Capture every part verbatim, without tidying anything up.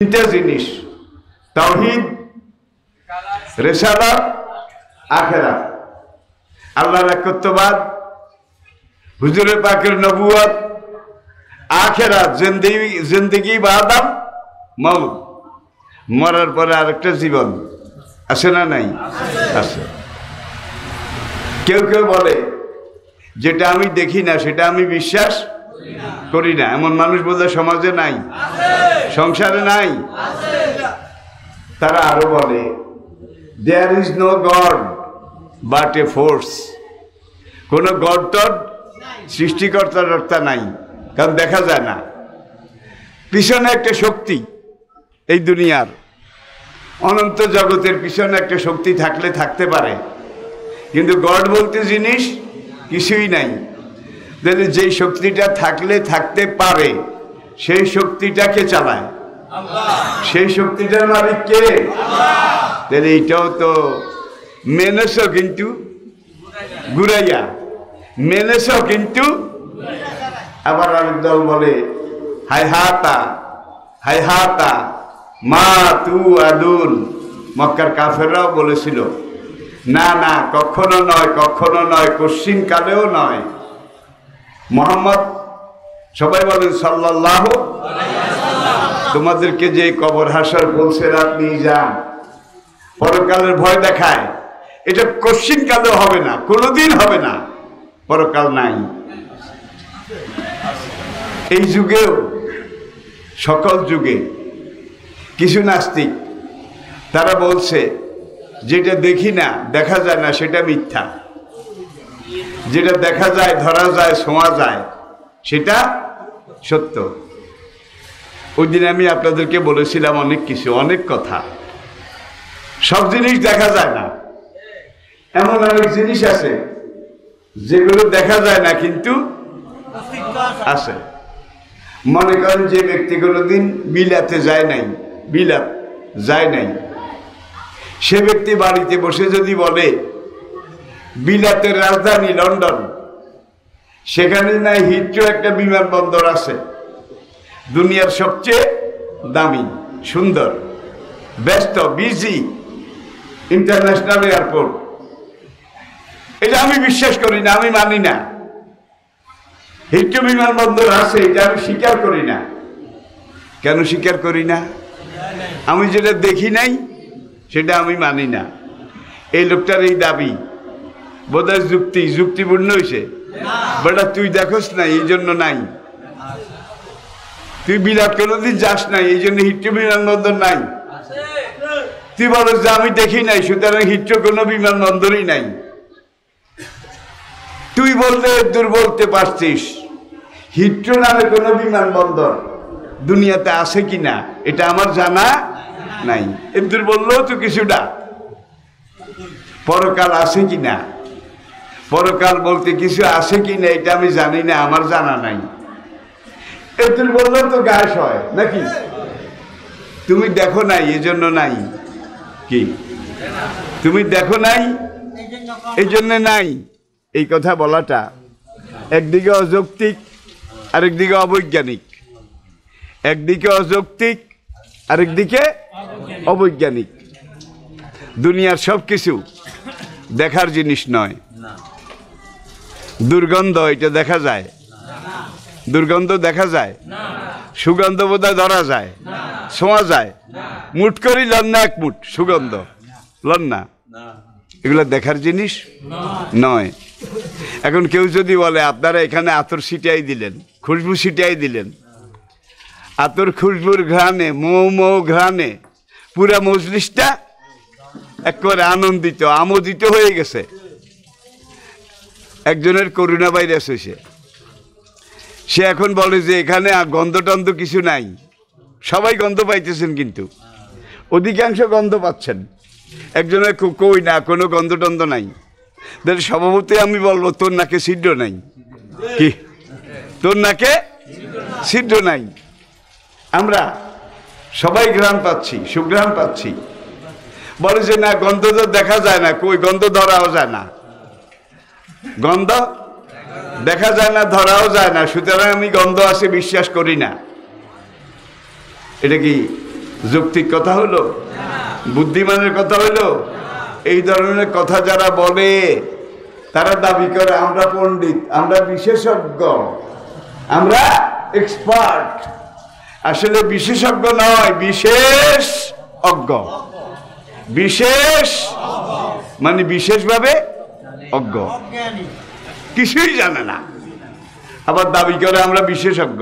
তিনটা জিনিস, তাওহীদ, রিসালাত, আখিরাত। আল্লাহর একত্ববাদ, হুজুরে পাকের নবুয়ত, আখিরাত, জিন্দেগি জিন্দেগি বাদাম মল, মরার পরে আরেকটা জীবন আছে না নাই? আছে। কেউ কেউ বলে যেটা আমি দেখি না সেটা আমি বিশ্বাস করি না। এমন মানুষ বোধহয় সমাজে নাই, সংসারে নাই। তারা আরো বলে there is no God but a force, কোনো গড টড সৃষ্টিকর্তা টর্তা নাই, কারণ দেখা যায় না। পিছনে একটা শক্তি, এই দুনিয়ার অনন্ত জগতের পিছনে একটা শক্তি থাকলে থাকতে পারে, কিন্তু গড বলতে জিনিস কিছুই নাই। তাহলে যেই শক্তিটা থাকলে থাকতে পারে সেই শক্তিটাকে চালায়, সেই শক্তিটার মালিক কে? তাহলে এটাও তো মেনেছ, কিন্তু ঘুরাইয়া মেনেছ, কিন্তু আবার আরেক দল বলে হাই হাতা হাই হাতা মা তু আদুন। মক্কার কাফেররাও বলেছিল না না, কখনো নয়, কখনো নয়, কশ্চিন কালেও নয়। মোহাম্মদ, সবাই বলেন সাল্লাল্লাহু আলাইহি ওয়াসাল্লাম, তোমাদেরকে যে কবর হাসর বলছে রাত নিয়ে যান, পরকালের ভয় দেখায়, এটা কশ্চিন কালেও হবে না, কোনোদিন হবে না, পরকাল নাই। এই যুগেও সকল যুগে কিছু নাস্তিক, তারা বলছে যেটা দেখি না, দেখা যায় না, সেটা মিথ্যা, যেটা দেখা যায়, ধরা যায়, শোনা যায়, সেটা সত্য। ওই দিন আমি আপনাদেরকে বলেছিলাম অনেক কিছু, অনেক কথা। সব জিনিস দেখা যায় না, এমন অনেক জিনিস আছে যেগুলো দেখা যায় না কিন্তু আছে। মনে করেন যে ব্যক্তি কোনোদিন বিলাতে যায় নাই, বিলাত যায় নাই, সে ব্যক্তি বাড়িতে বসে যদি বলে বিলাতের রাজধানী লন্ডন, সেখানে নাই হিথ্রো একটা বিমানবন্দর আছে, দুনিয়ার সবচেয়ে দামি, সুন্দর, ব্যস্ত, বিজি ইন্টারন্যাশনাল এয়ারপোর্ট, এটা আমি বিশ্বাস করি না, আমি মানি না। হিথ্রো বিমানবন্দর আছে এটা আমি স্বীকার করি না। কেন স্বীকার করি না? আমি যেটা দেখি নাই সেটা আমি মানি না। এই লোকটার এই দাবি বোধহয় যুক্তি যুক্তিপূর্ণ হয়েছে, বেটা তুই দেখোস নাই এই জন্য নাই, তুই বিলাত কোনোদিন যাস নাই এই জন্য হিথ্রো বিমানবন্দর নাই, তুই বলো যে আমি দেখি নাই সুতরাং হিথ্রো কোনো বিমানবন্দরই নাই। তুই বললে দূর বলতে পারছিস, হিথ্রো নামে কোনো বিমানবন্দর দুনিয়াতে আছে কি না এটা আমার জানা নাই। এর দূর বললেও তো কিছুটা। পরকাল আছে কি না, পরকাল বলতে কিছু আছে কি না এটা আমি জানি না, আমার জানা নাই। এত বললেও তো গাস হয় নাকি? তুমি দেখো নাই এজন্য নাই, কি তুমি দেখো নাই এই জন্য নাই। এই কথা বলাটা একদিকে অযৌক্তিক, আরেকদিকে অবৈজ্ঞানিক, একদিকে অযৌক্তিক, আরেকদিকে অবৈজ্ঞানিক। দুনিয়ার সব কিছু দেখার জিনিস নয়। দুর্গন্ধ এটা দেখা যায়, দুর্গন্ধ দেখা যায়, সুগন্ধ বোধহয় ধরা যায়, ছোঁয়া যায়, মুঠ করি লন্না এক মুঠ সুগন্ধ লন্না, এগুলো দেখার জিনিস নয়। এখন কেউ যদি বলে আপনারা এখানে আতর ছিটিয়ে দিলেন, খুশবু ছিটিয়ে দিলেন, আতর খুশবুর ঘ্রাণে, মৌ মৌ ঘ্রাণে পুরা মজলিসটা একবারে আনন্দিত, আমোদিত হয়ে গেছে। একজনের করোনা ভাইরাস হয়েছে, সে এখন বলে যে এখানে গন্ধ টন্ধ কিছু নাই। সবাই গন্ধ পাইতেছেন কিন্তু অধিকাংশ গন্ধ পাচ্ছেন, একজনের কই না কোনো গন্ধ টন্ধ নাই। তাহলে স্বভাবতই আমি বলবো তোর নাকে ছিদ্র নাই, কি তোর নাকে ছিদ্র নাই। আমরা সবাই ঘ্রাণ পাচ্ছি, সুঘ্রাণ পাচ্ছি, বলে যে না গন্ধ তো দেখা যায় না, কই গন্ধ ধরাও যায় না, গন্ধ দেখা যায় না, ধরাও যায় না, সুতরাং আমি গন্ধ আছে বিশ্বাস করি না। এটা কি যৌক্তিক কথা হলো, বুদ্ধিমানের কথা হলো। এই ধরনের কথা যারা বলে তারা দাবি করে আমরা পণ্ডিত, আমরা বিশেষজ্ঞ, আমরা এক্সপার্ট। আসলে বিশেষজ্ঞ নয়, বিশেষ অজ্ঞ। বিশেষ মানে বিশেষভাবে অজ্ঞ, কিছুই জানে না। আবার দাবি করে আমরা বিশেষজ্ঞ।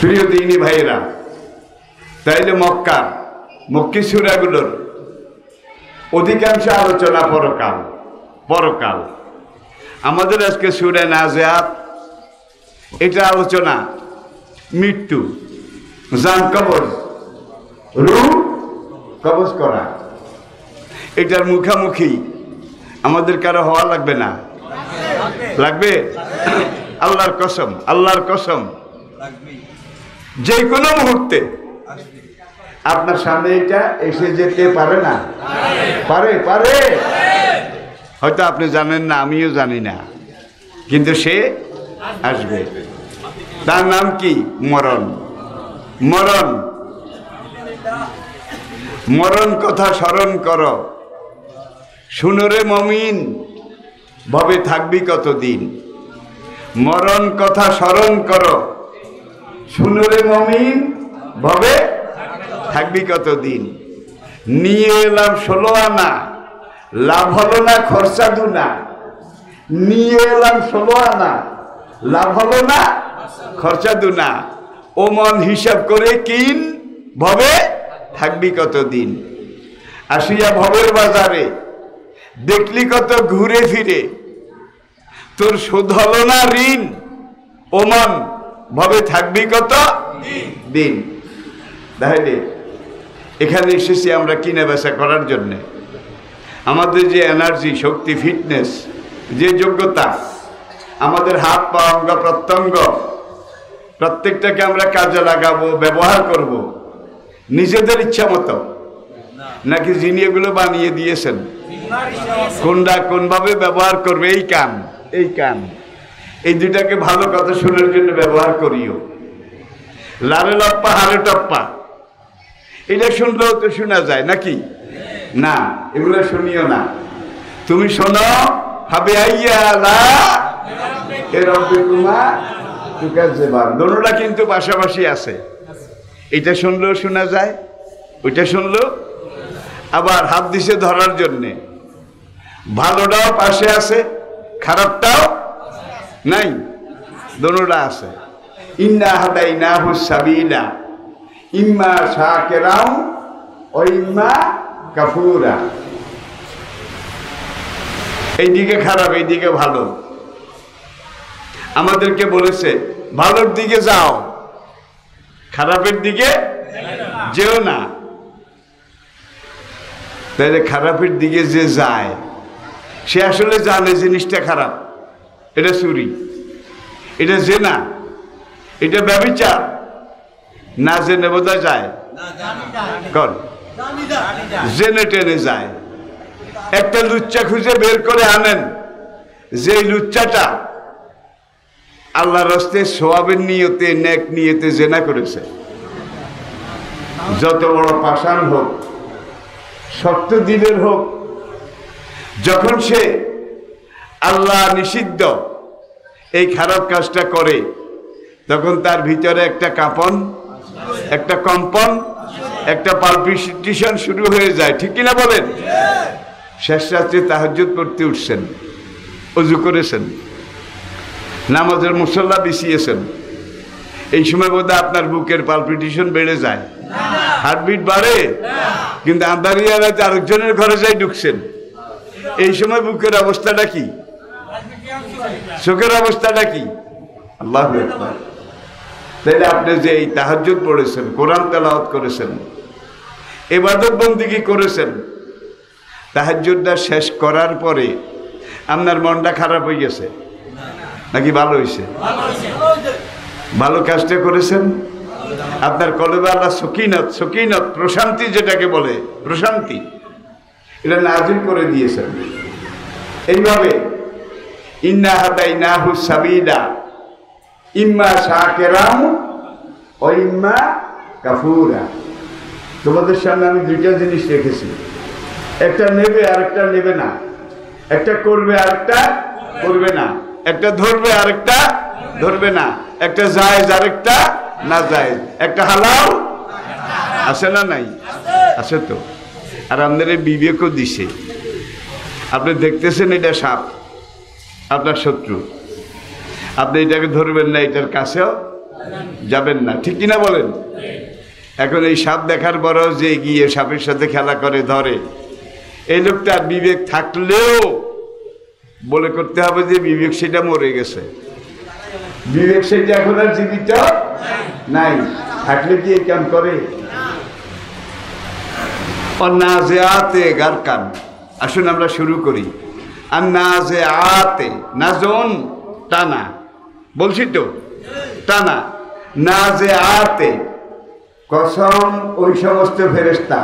প্রিয় দিনী ভাইয়েরা, তাইলে মক্কা মক্কি সূরাগুলোর অধিকাংশ আলোচনা পরকাল পরকাল আমাদের আজকে সূরা নাজিআত, এটা আলোচনা মৃত্যু, জান কবর, রূহ কবজ করা। এটার মুখামুখি আমাদের কারো হওয়া লাগবে না? লাগবে? আল্লাহর কসম, আল্লাহর কসম, যে কোনো মুহূর্তে আপনার সামনে এটা এসে যেতে পারে না? পারে, পারে। হয়তো আপনি জানেন না, আমিও জানি না, কিন্তু সে আসবে। তার নাম কি? মরণ। মরণ, মরণ কথা স্মরণ কর, শুনরে মমিন, ভবে থাকবি কতদিন। মরণ কথা স্মরণ কর, শুনরে মমিন, ভবে থাকবি কতদিন। নিয়ে এলাম ষোলো আনা, লাভ হলো না খরচা দুনা। নিয়ে এলাম ষোলো আনা, লাভ হলো না খরচা দুনা। ও মন হিসাব করে কিন, ভবে থাকবি কতদিন। আসিয়া ভবের বাজারে, দেখলি কত ঘুরে ফিরে, তোর শোধ হলো না ঋণ। ও মন ভবে থাকবি কত দিন। তাহলে এখানে এসেছি আমরা কিনে বেচা করার জন্যে। আমাদের যে এনার্জি, শক্তি, ফিটনেস, যে যোগ্যতা, আমাদের হাত পা, অঙ্গ প্রত্যঙ্গ, প্রত্যেকটাকে আমরা কাজে লাগাবো, ব্যবহার করব নিজেদের ইচ্ছা মতো, নাকি যিনি এগুলো বানিয়ে দিয়েছেন কোনটা কোনভাবে ব্যবহার করবে? এই কান, এই কান, এই দুইটাকে ভালো কথা শোনার জন্য ব্যবহার করিও। লারে লপ্পা হারে টপ্পা, এটা শুনলেও তো শোনা যায় নাকি? না, এগুলো শুনিও না। তুমি শোনো, ভাবে আইয়া লা এর রব্বে কুমা তুকাজ্জিবান, দোনোটা কিন্তু পাশাপাশি আছে। এটা শুনলেও শোনা যায়, ওইটা শুনলেও। আবার হাত দিছে ধরার জন্যে, ভালোটাও পাশে আছে, খারাপটাও নাই, দোনোটা আছে। ইন্না হাদাইনাহু সাবিলা ইম্মা শাকিরাও ও ইম্মা কাফুরা। এইদিকে খারাপ, এইদিকে ভালো। আমাদেরকে বলেছে ভালোর দিকে যাও, খারাপের দিকে যেও না। তাহলে খারাপের দিকে যে যায়, সে আসলে জানে জিনিসটা খারাপ। এটা চুরি, এটা জেনা, এটা ব্যভিচার। না জেনে বোঝা যায়, কর জেনে টেনে যায়। একটা লুচ্চা খুঁজে বের করে আনেন, যে লুচ্চাটা আল্লাহর রাস্তে সওয়াবের নিয়তে, নেক নিয়তে জেনা করেছে, যত বড় পাষাণ হোক, শক্ত দিলের হোক, যখন সে আল্লাহ নিষিদ্ধ এই খারাপ কাজটা করে, তখন তার ভিতরে একটা কাঁপন, একটা কম্পন, একটা পালপিটেশন শুরু হয়ে যায়। ঠিক কিনা বলেন? শেষ রাত্রে তাহাজ্জুদ পড়তে উঠছেন, ওযু করেছেন, নামাজের মুসল্লা বিছিয়েছেন, এই সময় বোধহয় আপনার বুকের পালপিটেশন বেড়ে যায়, হার্টবিট বাড়ে, কিন্তু আন্ধারিয়ারা আরেকজনের ঘরে যাই ঢুকছেন। এই সময় বুকের অবস্থাটা কি, চোখের অবস্থাটা কি? আল্লাহ। তাইলে আপনি যে এই তাহাজ্জুদ পড়েছেন, কোরআন তেলাওয়াত করেছেন, ইবাদত বন্দেগী করেছেন, তাহাজ্জুদটা শেষ করার পরে আপনার মনটা খারাপ হয়ে গেছে নাকি ভালো হয়েছে? ভালো কাজটা করেছেন, আপনার কলবে আল্লাহ সুকিনত, সুকিনত প্রশান্তি, যেটাকে বলে প্রশান্তি, এটা নাজিল করে দিয়েছেন। এইভাবে ইন্না হাদাইনাহু সাবিলা ইম্মা শাকিরাম ওইম্মা কাফুরা। তোমাদের সামনে আমি দুইটা জিনিস রেখেছি, একটা নেবে আর একটা নেবে না, একটা করবে আর একটা করবে না, একটা ধরবে আর একটা ধরবে না, একটা জায়েজ আর একটা না জায়েজ, একটা হালাল আছে না নাই আছে তো। আর আপনাদের বিবেকও দিছে, আপনি দেখতেছেন এটা সাপ আপনার শত্রু, আপনি এটাকে ধরবেন না, এটার কাছেও যাবেন না, ঠিক কিনা বলেন? এখন এই সাপ দেখার পরেও যে গিয়ে সাপের সাথে খেলা করে ধরে, এই লোকটার বিবেক থাকলেও বলে করতে হবে যে বিবেক সেটা মরে গেছে, বিবেক সেটা এখন আর জীবিত নাই, থাকলে কি এই কাম করে? নাজেআতে গারকান। আসুন আমরা শুরু করি। আর নাজেআতে নাজন টানা, বলছি তো টানা, নাজেআতে কসম ওই সমস্ত ফেরেশতা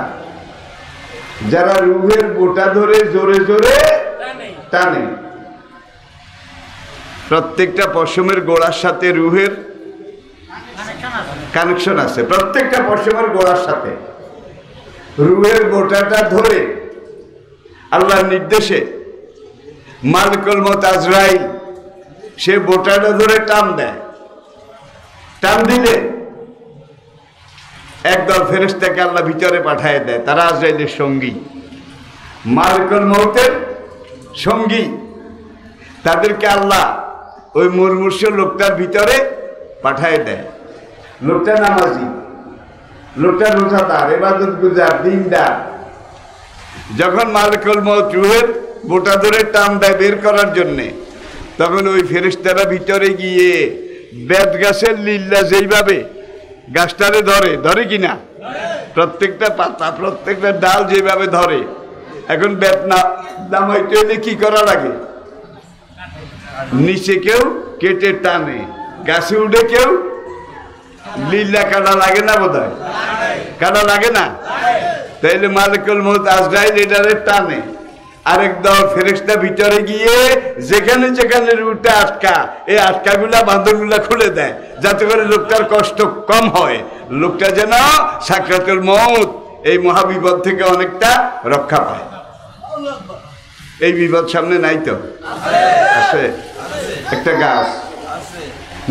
যারা রুহের বোটা ধরে জোরে জোরে টানে। প্রত্যেকটা পশমের গোড়ার সাথে রুহের কানেকশন আছে, প্রত্যেকটা পশমের গোড়ার সাথে রুহের গোটাটা ধরে আল্লাহর নির্দেশে মালিকুল মউত আজরাইল সে বোটাটা ধরে টান দেয়। টান দিলে একদল ফেরেশতাকে আল্লাহ ভিতরে পাঠিয়ে দেয়, তারা আজরাইলের সঙ্গী, মালিকুল মউতের সঙ্গী, তাদেরকে আল্লাহ ওই মুমূর্ষ লোকটার ভিতরে পাঠিয়ে দেয়। লোকটা নামাজি, লোকটা রোজাদার, ইবাদত গুজার, দিনদার। যখন মালিকুল মউত রুহের বোটা ধরে টান দেয় বের করার জন্যে, তখন ওই ফেরেশতারা ভিতরে গিয়ে বেত গাছের লিল্লা যেইভাবে গাছটারে ধরে ধরে কিনা, প্রত্যেকটা পাতা প্রত্যেকটা ডাল যেভাবে ধরে, এখন বেত না নামাইতে হলে কি করা লাগে? নিচে কেউ কেটে টানে, গাছে উঠে কেউ লিল্লা কাটা লাগে না, বোধ হয় কাটা লাগে না। তাইলে মালিকুল মউত আজরাইল এটারে টানে, আরেক দল ফেরেশতা ভিতরে গিয়ে যেখানে যেখানে রুটা আটকা এই আটকাগুলা বাঁধনগুলা খুলে দেয়, যাতে করে লোকটার কষ্ট কম হয়, লোকটা যেন সাকরাতুল মউত এই মহাবিপদ থেকে অনেকটা রক্ষা পায়। এই বিপদ সামনে নাই তো আছে, একটা গাছ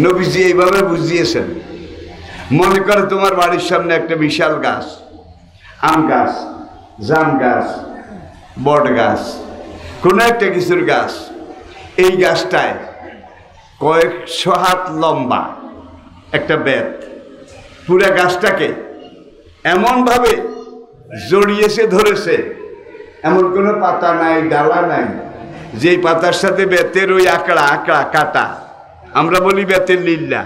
নবীজি এইভাবে বুঝিয়েছেন। মনে করো তোমার বাড়ির সামনে একটা বিশাল গাছ, আম গাছ, জাম গাছ, বট গাছ, কোনো একটা কিছুর গাছ, এই গাছটায় কয়েকশো হাত লম্বা একটা বেত পুরো গাছটাকে এমনভাবে জড়িয়েছে ধরেছে, এমন কোনো পাতা নাই ডালা নাই যেই পাতার সাথে বেতের ওই আঁকড়া আঁকড়া কাটা, আমরা বলি বেতের লিল্লা।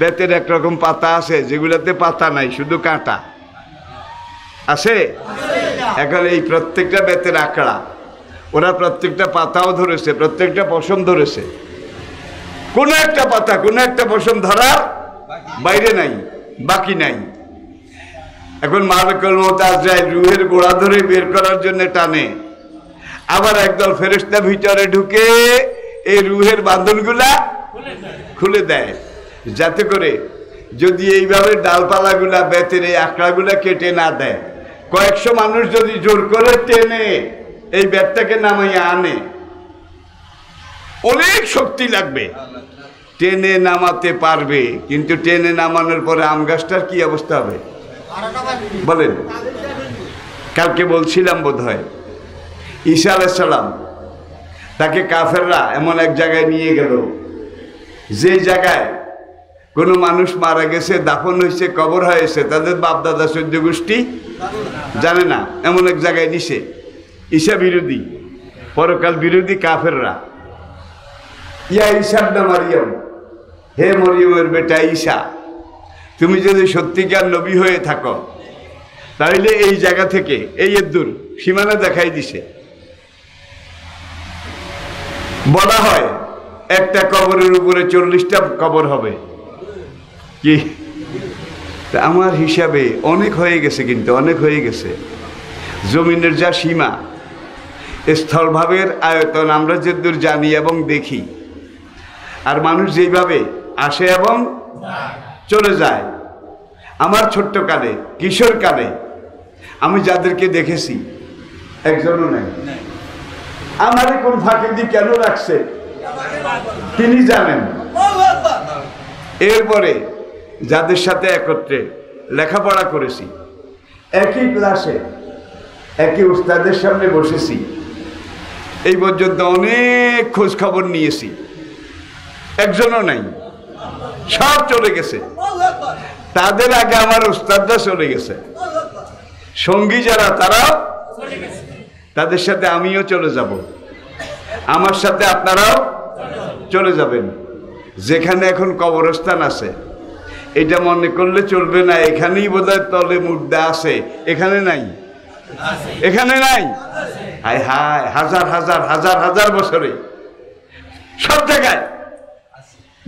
বেতের একরকম পাতা আছে যেগুলোতে পাতা নাই শুধু কাঁটা আছে। এখন এই প্রত্যেকটা বেতের আঁকড়া ওরা প্রত্যেকটা পাতাও ধরেছে, প্রত্যেকটা পশম ধরেছে, কোনো একটা পাতা কোনো একটা পশম ধরার বাইরে নাই, বাকি নাই। এখন মালিকুল মউত আজরাইল রুহের গোড়া ধরে বের করার জন্য টানে, আবার একদল ফেরেশতা ভিতরে ঢুকে এই রুহের বাঁধনগুলা খুলে দেয়, যাতে করে যদি এইভাবে ডালপালাগুলা বেতের এই আঁকড়াগুলা কেটে না দেয়, কয়েকশো মানুষ যদি জোর করে টেনে এই বেতটাকে নামাইয়া আনে, অনেক শক্তি লাগবে, টেনে নামাতে পারবে, কিন্তু টেনে নামানোর পরে আম গাছটার কি অবস্থা হবে বলেন? কালকে বলছিলাম বোধ হয়, ঈসা আলাইহিস সালাম তাকে কাফেররা এমন এক জায়গায় নিয়ে গেল যে জায়গায় কোনো মানুষ মারা গেছে, দাফন হয়েছে, কবর হয়েছে, তাদের বাপদাদা সদ্য গোষ্ঠী জানে না, এমন এক জায়গায় নিছে। ঈসা বিরোধী, পরকাল বিরোধী কাফেররা, ইয়া ঈসা ইবনে মারিয়াম, হে মরিয়মের বেটা ঈসা, তুমি যদি সত্যিকার নবী হয়ে থাকো তাহলে এই জায়গা থেকে এই এদুর সীমানা দেখাই দিছে। বলা হয় একটা কবরের উপরে চল্লিশটা কবর হবে, কি আমার হিসাবে অনেক হয়ে গেছে, কিন্তু অনেক হয়ে গেছে। জমিনের যা সীমা, স্থলভাবের আয়তন আমরা যেদূর জানি এবং দেখি, আর মানুষ যেইভাবে আসে এবং চলে যায়। আমার ছোট্ট কালে, কিশোর কালে আমি যাদেরকে দেখেছি একজনও নাই। আমারে কোন ফাঁকে দিয়ে কেন রাখছে তিনি জানেন। এরপরে যাদের সাথে একত্রে লেখাপড়া করেছি, একই ক্লাসে একই উস্তাদের সামনে বসেছি, এই পর্যন্ত অনেক খোঁজ খবর নিয়েছি, একজনও নাই, সব চলে গেছে। তাদের আগে আমার উস্তাদরা চলে গেছে, সঙ্গী যারা তারা, তাদের সাথে আমিও চলে যাব, আমার সাথে আপনারাও চলে যাবেন। যেখানে এখন কবরস্থান আছে এটা মনে করলে চলবে না, এখানেই বোধহয় তলে মুর্দা আছে, এখানে নাই, এখানে নাই। হায় হায়, হাজার হাজার হাজার হাজার বছরে সব জায়গায়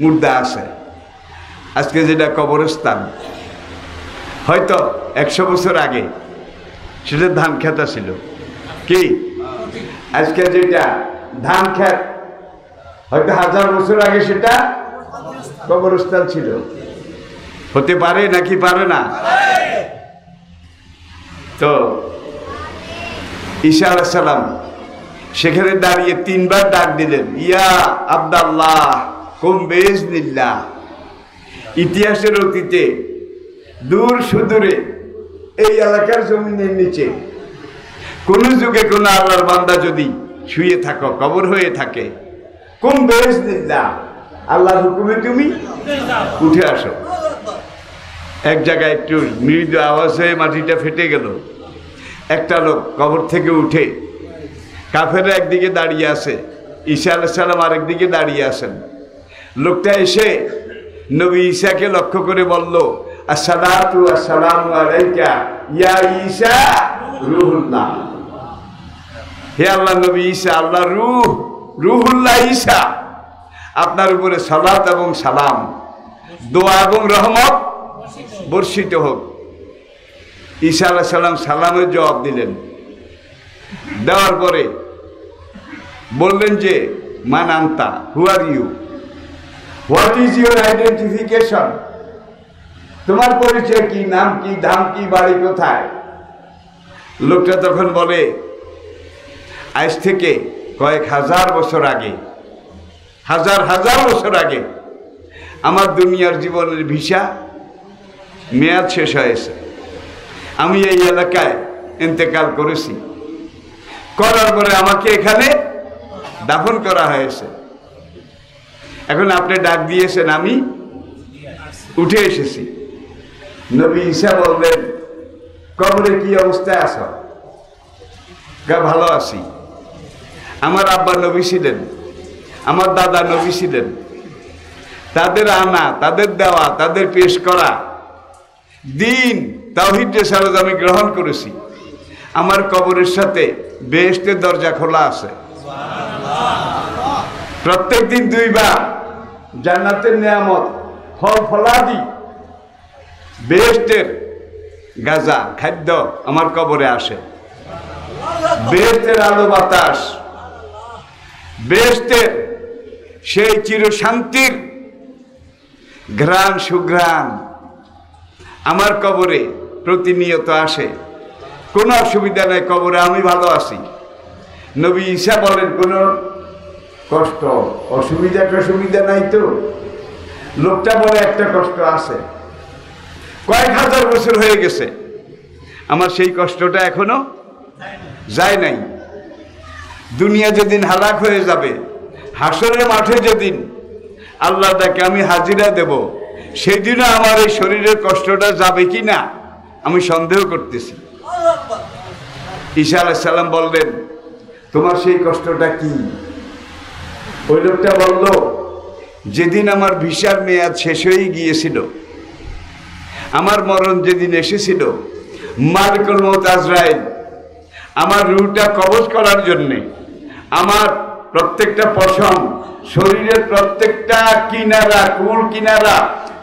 মুর্দা আছে। আজকে যেটা কবরস্থান হয়তো একশো বছর আগে সেটা ধান খেতা ছিল, কি আজকে যেটা ধান খেত হয়তো হাজার বছর আগে সেটা কবরস্থান ছিল। হতে পারে নাকি পারে না? তো ঈসা আলাইহিস সালাম সেখানে দাঁড়িয়ে তিনবার ডাক দিলেন, ইয়া আব্দাল্লাহ কুম বিইজনিল্লাহ। ইতিহাসের অতীতে দূর সুদূরে এই এলাকার জমিনের নিচে কোন যুগে কোন আল্লাহর বান্দা যদি শুয়ে থাকো, কবর হয়ে থাকে, কুম বিইজনিল্লাহ, আল্লাহর হুকুমে তুমি উঠে আসো। এক জায়গায় একটু মৃদু আওয়াজ হয়ে মাটিটা ফেটে গেল, একটা লোক কবর থেকে উঠে, কাফেররা একদিকে দাঁড়িয়ে আছে, ঈসা আলাইহিস সালাম আরেকদিকে দাঁড়িয়ে আছেন। লোকটা এসে নবী ঈসাকে লক্ষ্য করে বলল, আসসালাতু আসসালামু আলাইকা ইয়া ঈসা রূহুল্লাহ। হে আল্লাহ নবী ঈসা, আল্লাহ রূহ, রূহুল্লাহ ঈসা, আপনার উপরে সালাত এবং সালাম, দোয়া এবং রহমত বর্ষিত হোক। ঈসা আলাইহিস সালাম সালামের জবাব দিলেন, দেওয়ার পরে বললেন যে মান আনতা, who are you, what is your identification, তোমার পরিচয় কি, নাম কি, ধাম কি, বাড়ি কোথায়? লোকটা তখন বলে, আজ থেকে কয়েক হাজার বছর আগে, হাজার হাজার বছর আগে আমার দুনিয়ার জীবনের ভিসা মেয়াদ শেষ হয়েছে, আমি এই এলাকায় ইন্তেকাল করেছি, করার পরে আমাকে এখানে দাফন করা হয়েছে, এখন আপনি ডাক দিয়েছেন, আমি উঠে এসেছি। নবী ঈসা বললেন, কবরে কি অবস্থায় আছো? কা ভালো আছি, আমার আব্বা নবী ছিলেন, আমার দাদা নবী ছিলেন, তাদের আনা, তাদের দেওয়া, তাদের পেশ করা দিন তাওহীদ রিসালাত আমি গ্রহণ করেছি, আমার কবরের সাথে বেহেশতের দরজা খোলা আছে, প্রত্যেক দিন দুইবার জান্নাতের নিয়ামত ফল ফলাদি বেহেশতের গাজা খাদ্য আমার কবরে আসে, বেহেশতের আলো বাতাস, বেহেশতের সেই চিরশান্তির ঘ্রাণ সুঘ্রাণ আমার কবরে প্রতিনিয়ত আসে, কোনো অসুবিধা নেই, কবরে আমি ভালো আছি। নবী ঈসা বলেন, কোনো কষ্ট অসুবিধা টসুবিধা নাই তো? লোকটা বলে, একটা কষ্ট আছে, কয়েক হাজার বছর হয়ে গেছে, আমার সেই কষ্টটা এখনো যায় নাই। দুনিয়া যেদিন হালাক হয়ে যাবে, হাসরের মাঠে যেদিন আল্লাহ তাকে আমি হাজিরা দেব, সেদিনও আমার এই শরীরের কষ্টটা যাবে কি না আমি সন্দেহ করতেছি। ঈসা আলাইহিস সালাম বললেন, তোমার সেই কষ্টটা কি? ওই লোকটা বলল, যেদিন আমার ভিসার মেয়াদ শেষ হয়ে গিয়েছিল, আমার মরণ যেদিন এসেছিল, মালিকুল মউত আজরাইল আমার রুহটা কবজ করার জন্যে, আমার প্রত্যেকটা পশম, শরীরের প্রত্যেকটা কিনারা, কুল কিনারা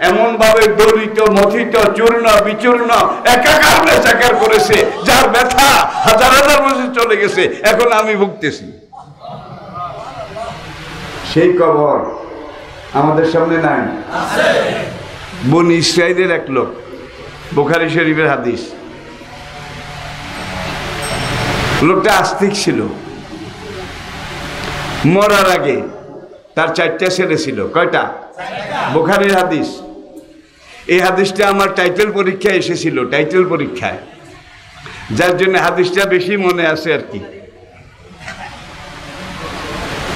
এমনভাবে দলিত, মথিত, চূর্ণ বিচূর্ণ, একাকার বেচাকার করেছে, যার ব্যথা হাজার হাজার বছর চলে গেছে, এখন আমি ভুগতেছি। সেই কবর আমাদের সামনে নাই, বনি ইসরাইলের এক লোক, বুখারী শরীফের হাদিস। লোকটা আস্তিক ছিল। মরার আগে তার চারটা ছেলে ছিল। কয়টা? বুখারীর হাদিস। এই হাদিসটা আমার টাইটেল পরীক্ষায় এসেছিল, টাইটেল পরীক্ষায়, যার জন্য হাদিসটা বেশি মনে আছে আর কি।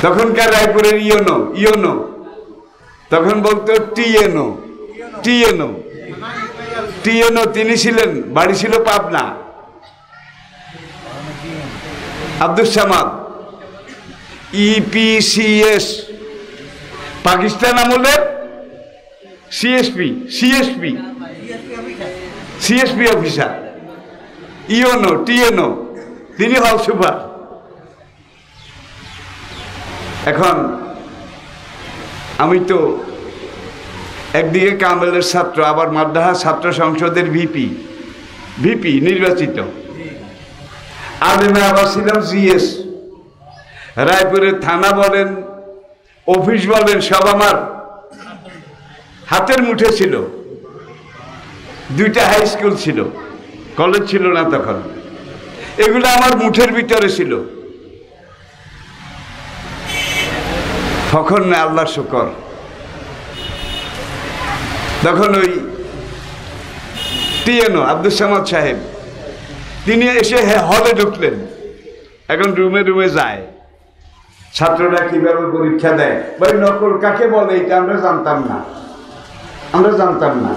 তখনকার রায়পুরের ইয়োনো ইয়োনো তখন বলতো টিএনও টিএনও টিএনও তিনি ছিলেন, বাড়ি ছিল পাবনা, আব্দুল সামাদ। ইপিসিএস পাকিস্তান আমলের সিএসপি সিএসপি সিএসপি অফিসার। ইয়োনো টিএনও তিনি হল সুপার। এখন আমি তো একদিকে কামেলের ছাত্র, আবার মাদ্রাসা ছাত্র সংসদের ভিপি ভিপি নির্বাচিত আলেমে, আবার ছিলাম জিএস। রায়পুরের থানা বলেন, অফিস বলেন, সব আমার হাতের মুঠে ছিল। দুইটা হাই স্কুল ছিল, কলেজ ছিল না তখন, এগুলো আমার মুঠের ভিতরে ছিল। তখন না আল্লাহর শুকর, তখন ওই টিএনও আব্দুল সামাদ সাহেব তিনি এসে হলে ঢুকলেন। এখন রুমে রুমে যায়, ছাত্ররা কীভাবে পরীক্ষা দেয়, ভাই নকল কাকে বলে এটা আমরা জানতাম না, আমরা জানতাম না।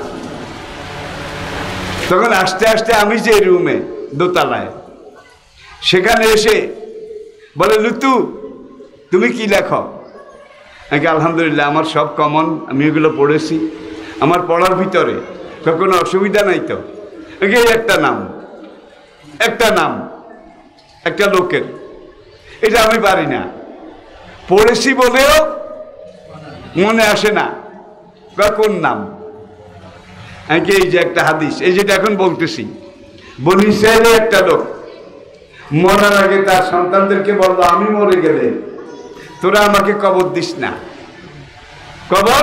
তখন আস্তে আস্তে আমি যে রুমে দোতলায়, সেখানে এসে বলে, লুতু তুমি কি লেখো? নাকি আলহামদুলিল্লাহ আমার সব কমন, আমি এগুলো পড়েছি, আমার পড়ার ভিতরে কোনো অসুবিধা নাই। তো এই একটা নাম একটা নাম একটা লোকের, এটা আমি পারি না, পড়েছি বলেও মনে আসে না কোন নাম। নাকি এই যে একটা হাদিস, এই যেটা এখন বলতেছি, বনি ইসরাইলের একটা লোক মরার আগে তার সন্তানদেরকে বললো, আমি মরে গেলে তোরা আমাকে কবর দিস না, কবর,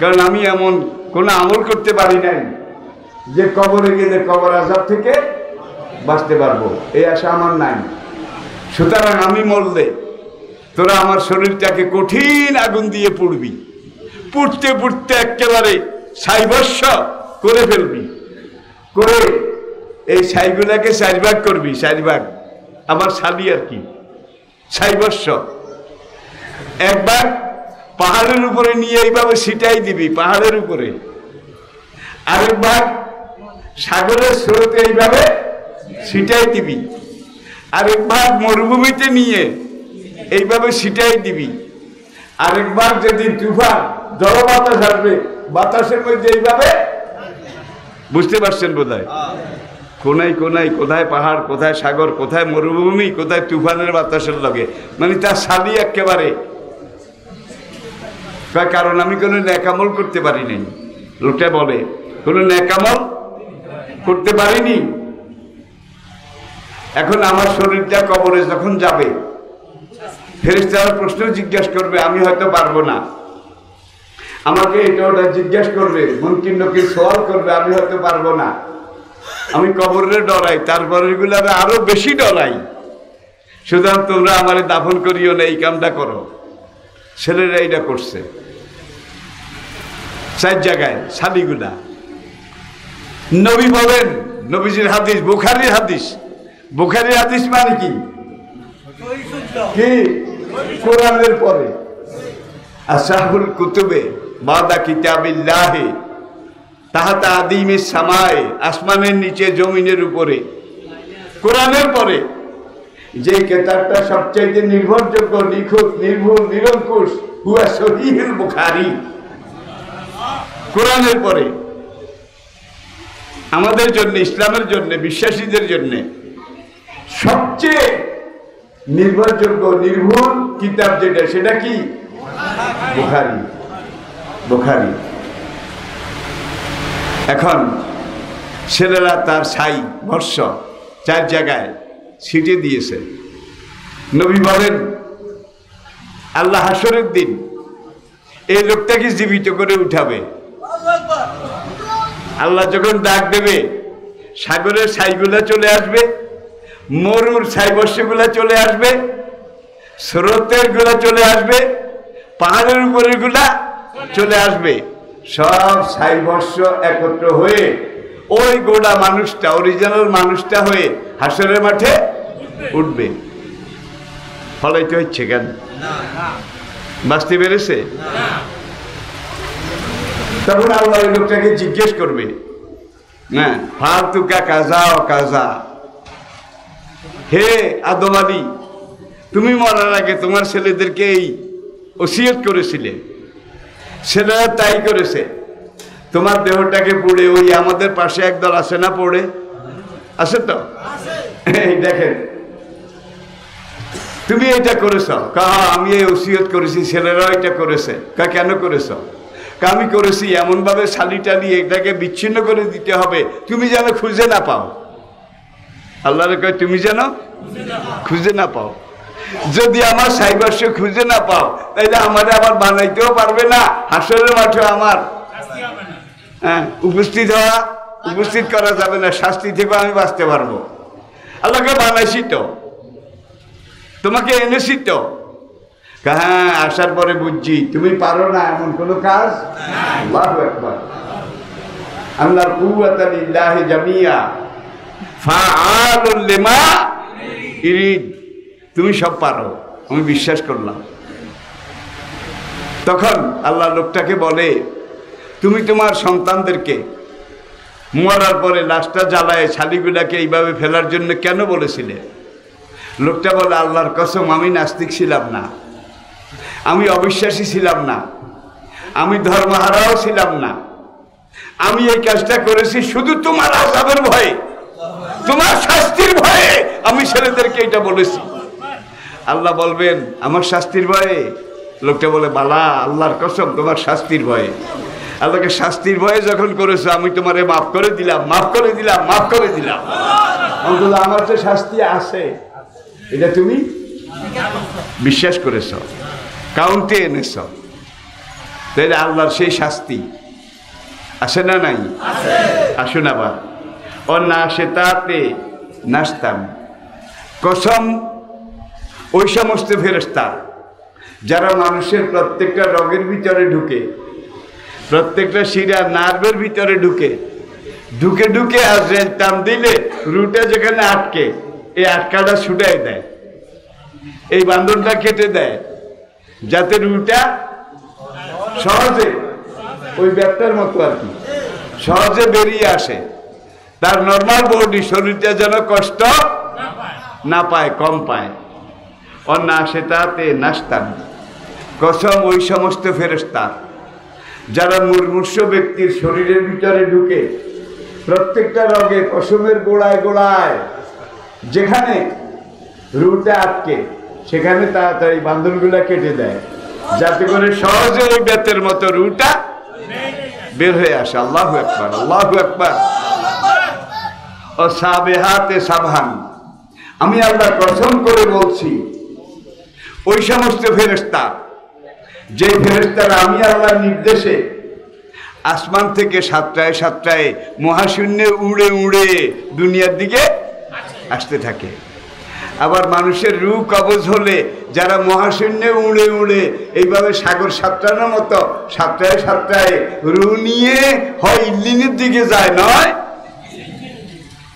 কারণ আমি এমন কোনো আমল করতে পারি নাই যে কবরে গেলে কবর আযাব থেকে বাঁচতে পারবো, এই আশা আমার নাই। সুতরাং আমি মরলে তোরা আমার শরীরটাকে কঠিন আগুন দিয়ে পুড়বি, পুড়তে পুড়তে একেবারে ছাইভস্ম করে ফেলবি, করে এই ছাইগুলাকে চারভাগ করবি, চারভাগ আবার ছালি আর কি, ছাইভস্ম। একবার পাহাড়ের উপরে নিয়ে এইভাবে ছিটাই দিবি পাহাড়ের উপরে, আরেকবার সাগরের স্রোতে এইভাবে ছিটাই দিবি, আরেকবার মরুভূমিতে নিয়ে এইভাবে ছিটাই দিবি, আরেকবার যদি তুফান ঝড় বাতাস আসবে, বাতাসের মধ্যে এইভাবে, বুঝতে পারছেন বোধ হয়, কোনায় কোনায় কোথায় পাহাড়, কোথায় সাগর, কোথায় মরুভূমি, কোথায় তুফানের বাতাসের লগে, মানে তার সালি একেবারে। কারণ আমি কোনো ন্যাকামল করতে পারি নাই, লোকটা বলে কোনো ন্যাকামল করতে পারিনি। এখন আমার শরীরটা কবরে যখন যাবে, ফেরেশতারা প্রশ্ন জিজ্ঞাসা করবে, আমি হয়তো পারবো না, আমাকে এটা ওটা জিজ্ঞাসা করবে, মুনকির নকির সওয়াল করবে, আমি হয়তো পারবো না। আমি কবরে ডরাই, তারপর এগুলো আরো বেশি ডরাই। সুতরাং তোমরা আমার দাফন করিও না, এই কামটা করো। ছেলেরা এটা করছে চার জায়গায় শালিগুলা। নবী বলেন, নবীজির হাদিস, বুখারীর হাদিস। বুখারীর হাদিস মানে কি? কি কোরআনের পরে আসাহুল কুতুবে বাদা কিতাবিল্লাহে তাহাতা আদিমে সামায়ে, আসমানের নিচে জমিনের উপরে, কোরআনের পরে যে কেতাবটা সবচাইতে নির্ভরযোগ্য, নিখুঁত, নির্ভুল, নিরঙ্কুশ, হুয়া সহিহুল বুখারী, কোরআনের পরে আমাদের জন্য, ইসলামের জন্য, বিশ্বাসীদের জন্য সবচেয়ে নির্ভরযোগ্য নির্ভুল কিতাব যেটা, সেটা কি? বুখারী বুখারী এখন ছেলেরা তার ছাই বর্ষ চার জায়গায় ছিটে দিয়েছে। নবী বলেন, আল্লাহ হাসরের দিন এই লোকটাকে জীবিত করে উঠাবে। আল্লাহ যখন ডাক দেবে সাগরের ছাইগুলা চলে আসবে, মরুর ছাইবস্যগুলা চলে আসবে, স্রোতের গুলা চলে আসবে, পাহাড়ের উপরের গুলা চলে আসবে, সব ছাইবস্য একত্র হয়ে ওই গোড়া মানুষটা, অরিজিনাল মানুষটা হয়ে হাসরের মাঠে উঠবে। ফলে তো হচ্ছে কেন? বাঁচতে পেরেছে? তখন আল্লাহ ওই লোকটাকে জিজ্ঞেস করবে, না ফালতুকা কাজা ও কাজা, হে আদম আলী, তুমি মরার আগে তোমার ছেলেদেরকে এই ওসিয়ত করেছিলে, ছেলেরা তাই করেছে, তোমার দেহটাকে পড়ে ওই আমাদের পাশে একদল আসে না, পড়ে আসে তো, এই দেখেন তুমি এটা করেছ, কাহা আমি এই ওসিয়ত করেছি, ছেলেরাও এটা করেছে, কা কেন করেছ, কা আমি করেছি এমনভাবে শালি টালি এটাকে বিচ্ছিন্ন করে দিতে হবে, তুমি যেন খুঁজে না পাও। আল্লাহর কয় তুমি যেন খুঁজে না পাও, যদি আমার সাইবাস্য খুঁজে না পাও তাইলে আমারে আবার বানাইতেও পারবে না, হাসরের মাঠে আমার হ্যাঁ উপস্থিত হওয়া উপস্থিত করা যাবে না, শাস্তি থেকে আমি বাঁচতে পারবো। আল্লাহকে বানাইছি তো, তোমাকে এনেছি তো, হ্যাঁ আসার পরে বুঝছি তুমি পারো না এমন কোনো কাজ। আল্লাহু আকবার, আল্লাহর কুওয়াতা লিল্লাহি জামিয়া ফাআলুল লিমা ইরিদ, তুমি সব পারো, আমি বিশ্বাস করলাম। তখন আল্লাহ লোকটাকে বলে, তুমি তোমার সন্তানদেরকে মরার পরে লাশটা জ্বালায় শালিগুলাকে এইভাবে ফেলার জন্য কেন বলেছিলে? লোকটা বলে, আল্লাহর কসম আমি নাস্তিক ছিলাম না, আমি অবিশ্বাসী ছিলাম না, আমি ধর্মহারাও ছিলাম না, আমি এই কাজটা করেছি শুধু তোমার আযাবের ভয়ে, তোমার শাস্তির ভয়ে আমি ছেলেদেরকে এটা বলেছি। আল্লাহ বলবেন, আমার শাস্তির ভয়ে? লোকটা বলে, বালা আল্লাহর কসম তোমার শাস্তির ভয়ে। আল্লাহকে শাস্তির ভয়ে যখন করেছো আমি তোমারে মাফ করে দিলাম, মাফ করে দিলাম, মাফ করে দিলাম, অন্তত আমার তো শাস্তি আছে, এটা তুমি বিশ্বাস করেছ, কাউন্টে এনেছ, তাহলে আল্লাহর সেই শাস্তি আসে না? নাই আসুন আবার, ও না সে তাতে নাস্তাম কসম ওই সমস্ত ফেরেশতা যারা মানুষের প্রত্যেকটা রগের ভিতরে ঢুকে, প্রত্যেকটা শিরা নার্ভের ভিতরে ঢুকে ঢুকে ঢুকে আর রেল টান দিলে রুটে যেখানে আটকে এই আটকাটা ছুটাই দেয়, এই বান্ধনটা কেটে দেয়, যাতে রুটা সহজে ওই ব্যাপারটার মতো আর কি সহজে বেরিয়ে আসে, তার নর্মাল বডি শরীরটা যেন কষ্ট না পায়, কম পায়। আর না সেটাতে নাস্তান কসম ওই সমস্ত ফেরেশতা যারা মুমূর্ষ ব্যক্তির শরীরের ভিতরে ঢুকে প্রত্যেকটা রগে পশমের গোড়ায় গোড়ায় যেখানে রুটে আটকে সেখানে তাড়াতাড়ি বান্ধনগুলা কেটে দেয়, যাতে করে সহজে ওই বেতের মতো রুটা বের হয়ে আসে। আল্লাহু আকবার, আল্লাহু আকবার। ও সাবেহাতে সাবহান, আমি আল্লাহ কসম করে বলছি ওই সমস্ত ফেরেশতা যে ফেরেশতারা আমি আল্লাহর নির্দেশে আসমান থেকে সাতটায় সাতটায় মহাশূন্যে উড়ে উড়ে দুনিয়ার দিকে আসতে থাকে, আবার মানুষের রূহ কবজ হলে যারা মহাশূন্যে উড়ে উড়ে এইভাবে সাগর সাতটানোর মতো সাতটায় সাতটায় রূহ নিয়ে হয় ইল্লিনের দিকে যায়, নয়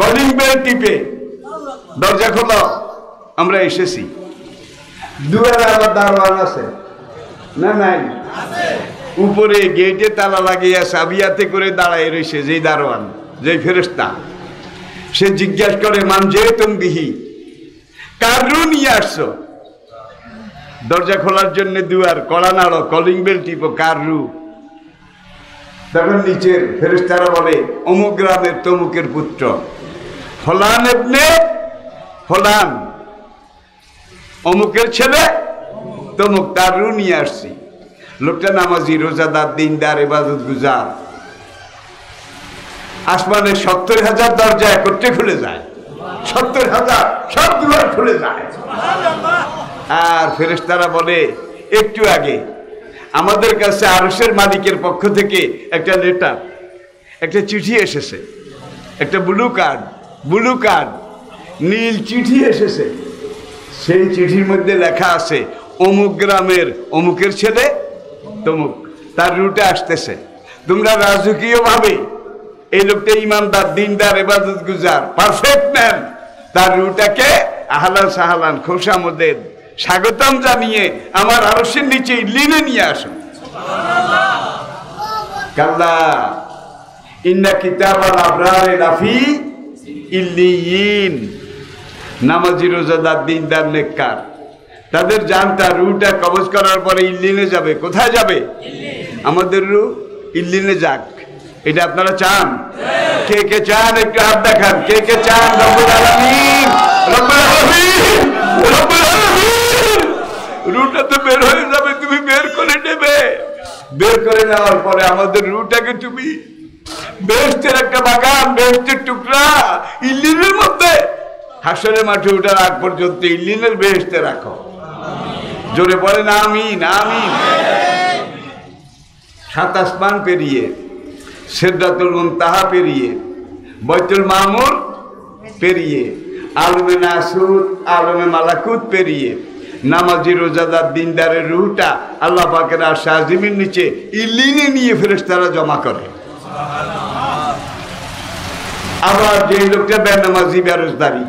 কলিং বেল টিপে, দরজা খোলো আমরা এসেছি। দুয়ারে আবার দারোয়ান আছে না? নাই, উপরে গেটে তালা লাগিয়ে চাবিয়াতে করে দাঁড়ায় রয়েছে যেই দারোয়ান, যেই ফেরেশতা, সে জিজ্ঞাসা করে, মান যে তুমি বিহি, কার রূহ নিয়ে আসছো? দরজা খোলার জন্য দুয়ার কড়া নাড়ো, কলিং বেল টিপো, কার রূহ? তখন নিচের ফেরেশতারা বলে অমুক গ্রামের তমুকের পুত্র ফলান ইবনে ফলান অমুকের ছেলে তমুক তার রু নিয়ে আসছি। লোকটা নামাজি রোজাদার দিনদার ইবাদত গুজার। আসমানের সত্তর হাজার দরজা একত্রে খুলে যায়, সত্তর হাজার সব দুয়ার খুলে যায়। আর ফেরেশতারা বলে একটু আগে আমাদের কাছে আরশের মালিকের পক্ষ থেকে একটা লেটার, একটা চিঠি এসেছে, একটা ব্লু কার্ড, ব্লু কার্ড নীল চিঠি এসেছে। সেই চিঠির মধ্যে লেখা আছে অমুক গ্রামের অমুকের ছেলে তমুক তার রুটে আসতেছে। তোমরা রাজকীয়ভাবে এই লোকটা ইমানদার দিনদার ইবাদত গুজার পারফেক্ট ম্যান, তার রুটাকে আহলান সাহলান খোশামোদের স্বাগতম জানিয়ে আমার আরশের নিচে লিনে নিয়ে আসুন। আল্লাহ ইন্না কিতাবাল আবরার লাফি ইল্লিয়িন। নামাজি রোজাদার দিনদার নেককার তাদের জানটা রুটা কবজ করার পরে ইল্লিনে যাবে। কোথায় যাবে? আমাদের রু ইল্লিনে যাক, এটা আপনারা চান? কে কে চান একটু হাত দেখান। কে কে চান? রব্বুল আলামিন রব্বুল আলামিন রব্বুল আলামিন। রুটা তো বের হয়ে যাবে, তুমি বের করে নেবে। বের করে নেওয়ার পরে আমাদের রুটাকে তুমি বেহেশতের একটা বাগান, বেহেশতের টুকরা ইল্লিনের মধ্যে হাসরের মাঠে উঠার আগ পর্যন্ত ইল্লিনের বেহেশতে রাখো। জোরে বলেন আমিন আমিন। সাত আসমান পেরিয়ে, সিদরাতুল মুনতাহা পেরিয়ে, বাইতুল মামুর পেরিয়ে, আলমে নাসুত আলমে মালাকুত পেরিয়ে নামাজি রোজাদার দিনদারের রুহটা আল্লাহ পাকের আরশ আজিমের নিচে ইল্লিনে নিয়ে ফেরেশতারা জমা করে। আবার যে লোকটা বেনামাজি বেরোজগারি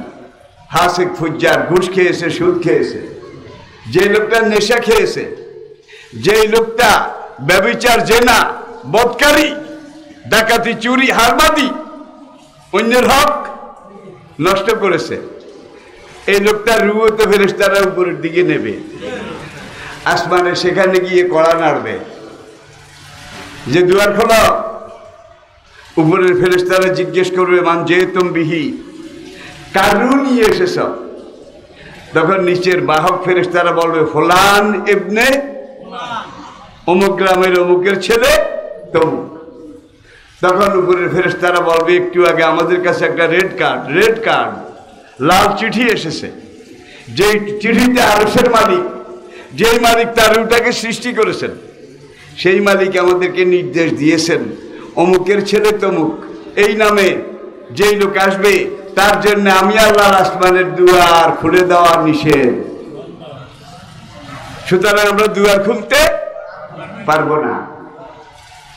ফাসিক ফুজ্জার ঘুষ খেয়েছে, সুদ খেয়েছে, যে লোকটা নেশা খেয়েছে, যেই লোকটা ব্যভিচার জেনা বদকারী ডাকাতি চুরি হারবাদি অন্যের হক নষ্ট করেছে, এই লোকটা রুও তো ফেরেশতারা উপরের দিকে নেবে। আসমানে সেখানে গিয়ে কড়া নাড়বে যে দুয়ার খোলা। উপরের ফেরেশতারা জিজ্ঞেস করবে মান যে তুম বিহি, কারু নিয়ে এসেছ? তখন নিচের বাহক ফেরেশতারা বলবে ফলান ইবনে অমুক গ্রামের অমুকের ছেলে তমুক। তখন উপরের ফেরেশতারা বলবে একটু আগে আমাদের কাছে একটা রেড কার্ড, রেড কার্ড লাল চিঠি এসেছে, যেই চিঠিতে আরশের মালিক, যেই মালিক তার রুটাকে সৃষ্টি করেছেন, সেই মালিক আমাদেরকে নির্দেশ দিয়েছেন অমুকের ছেলে তমুক এই নামে যেই লোক আসবে তার জন্য আমি আল্লাহর আসমানের দুয়ার খুলে দেওয়া নিষেধ। সুতরাং আমরা দুয়ার খুলতে পারবো না।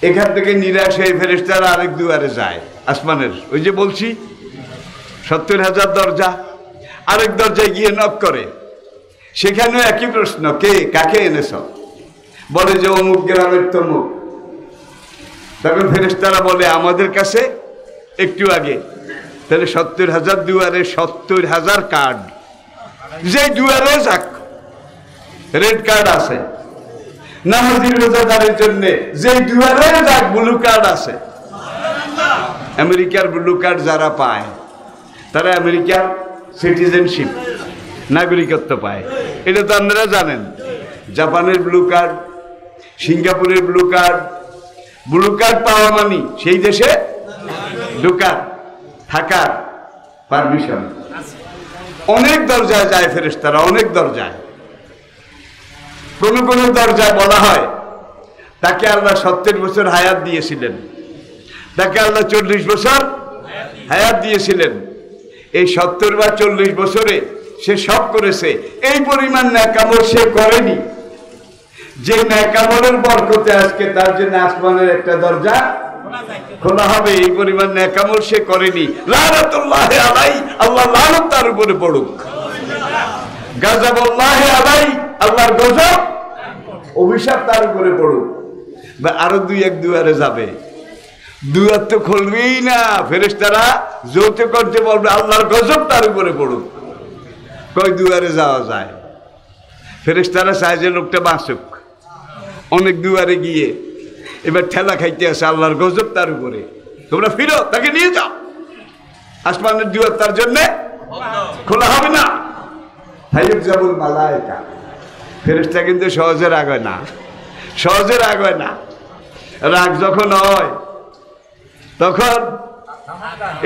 এখান থেকে নিরাশ হয়ে ফেরেশতারা আরেক দুয়ারে যায় আসমানের, ওই যে বলছি সত্তর হাজার দরজা, আরেক দরজায় গিয়ে নক করে। সেখানেও একই প্রশ্ন, কে কাকে এনেছ? বলে যে অমুক গ্রামের তমুক। তখন ফেরেশতারা বলে আমাদের কাছে একটু আগে, তাহলে সত্তর হাজার দুয়ারে সত্তর হাজার কার্ড, যে দুয়ারে যাক রেড কার্ড আছে, নামাজি রোজাদারের জন্য যে দুয়ারে যাক ব্লু কার্ড আছে। আমেরিকার ব্লু কার্ড যারা পায় তারা আমেরিকার সিটিজেনশিপ, নাগরিকত্ব পায়, এটা তো আপনারা জানেন। জাপানের ব্লু কার্ড, সিঙ্গাপুরের ব্লু কার্ড, ব্লু কার্ড পাওয়া মানে সেই দেশে ঢোকার থাকার পারমিশন। অনেক দরজায় যায় ফেরেশতারা, অনেক দরজায়। কোনো কোনো দরজায় বলা হয় তাকে আল্লাহ সত্তর বছর হায়াত দিয়েছিলেন, তাকে আল্লাহ চল্লিশ বছর হায়াত দিয়েছিলেন, এই সত্তর বা চল্লিশ বছরে সে সব করেছে, এই পরিমাণ ন্যাকামল সে করেনি যে ন্যাকামলের বরকতে আজকে তার জন্য আসমানের একটা দরজা খোলা হবে। এই পরিমাণ ন্যাকামল সে করেনি, লানাতুল্লাহি আলাইহি, আল্লাহ লানত তার উপরে পড়ুক, গাযাবাল্লাহি আলাইহি, আল্লাহর গজব অভিশাপ তার উপরে পড়ুক। বা আরো দুই এক দুয়ারে যাবে, দুয়ার তো খুলবেই না। ফেরেশতারা যৌথ করতে বলবে আল্লাহর গজব তার উপরে পড়ুক। কয় দুয়ারে যাওয়া যায়? ফেরেশতারা চায় যে লোকটা বাঁচুক। অনেক দুয়ারে গিয়ে এবার ঠেলা খাইতে আসে আল্লাহর গজব তার উপরে, তোমরা ফিরো তাকে নিয়ে যাও, আসমানের দুয়ার তার জন্য খোলা হবে না। হাইয়াবুল মালায়েকা, ফেরেশতা কিন্তু সহজে রাগ হয় না, সহজে রাগ হয় না। রাগ যখন হয় তখন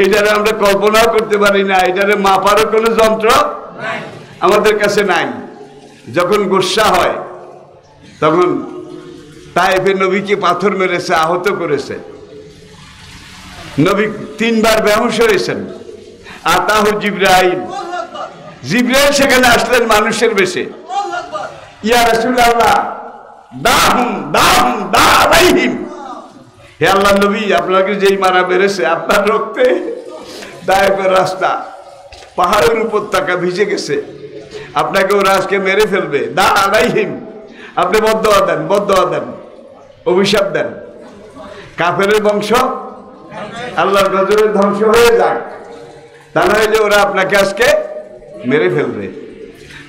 এটারে আমরা কল্পনাও করতে পারি না, এটারে মাপারও কোনো যন্ত্র আমাদের কাছে নাই। যখন গোসা হয় তখন তায়েফে নবীকে পাথর মেরেছে, আহত করেছে, নবী তিনবার বেহুশ হয়েছেন। আতাহু জিবরাইল, জিবরাইল সেখানে আসলেন মানুষের বেশে। ইয়া রাসূলুল্লাহ দাহুম দাহুম দালাইহিম, হে আল্লাহ নবী আপনাকে যেই মারা মেরেছে আপনার রক্তে তায়েফের রাস্তা পাহাড়ের উপত্যকা ভিজে গেছে, আপনাকে ওরা আজকে মেরে ফেলবে। দালাইহিম, আপনি বদদোয়া দেন, বদদোয়া দেন, অভিশাপ দেন, কাফেরের বংশ আল্লাহর গজবে ধ্বংস হয়ে যাক, তা নাহলে ওরা আপনাকে আজকে মেরে ফেলবে।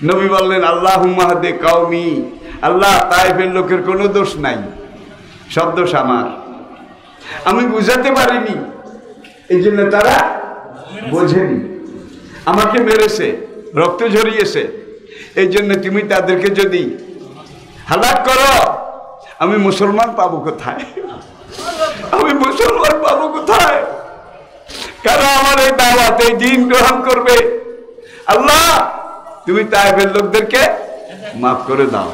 নবী বললেন আল্লাহুম্মা হাদি কওমি, আল্লাহ তায়েফের লোকের কোনো দোষ নাই, সব দোষ আমার, আমি বুঝাতে পারিনি, এই জন্য তারা বোঝেনি, আমাকে মেরেছে, রক্ত ঝরিয়েছে, এই জন্য তুমি তাদেরকে যদি হালাক করো আমি মুসলমান পাবো কোথায়, আমি মুসলমান পাবো কোথায়, কারণ আমার এই দাওয়াত এই দিন গ্রহণ করবে। আল্লাহ তুমি তায়েফের লোকদেরকে মাফ করে দাও।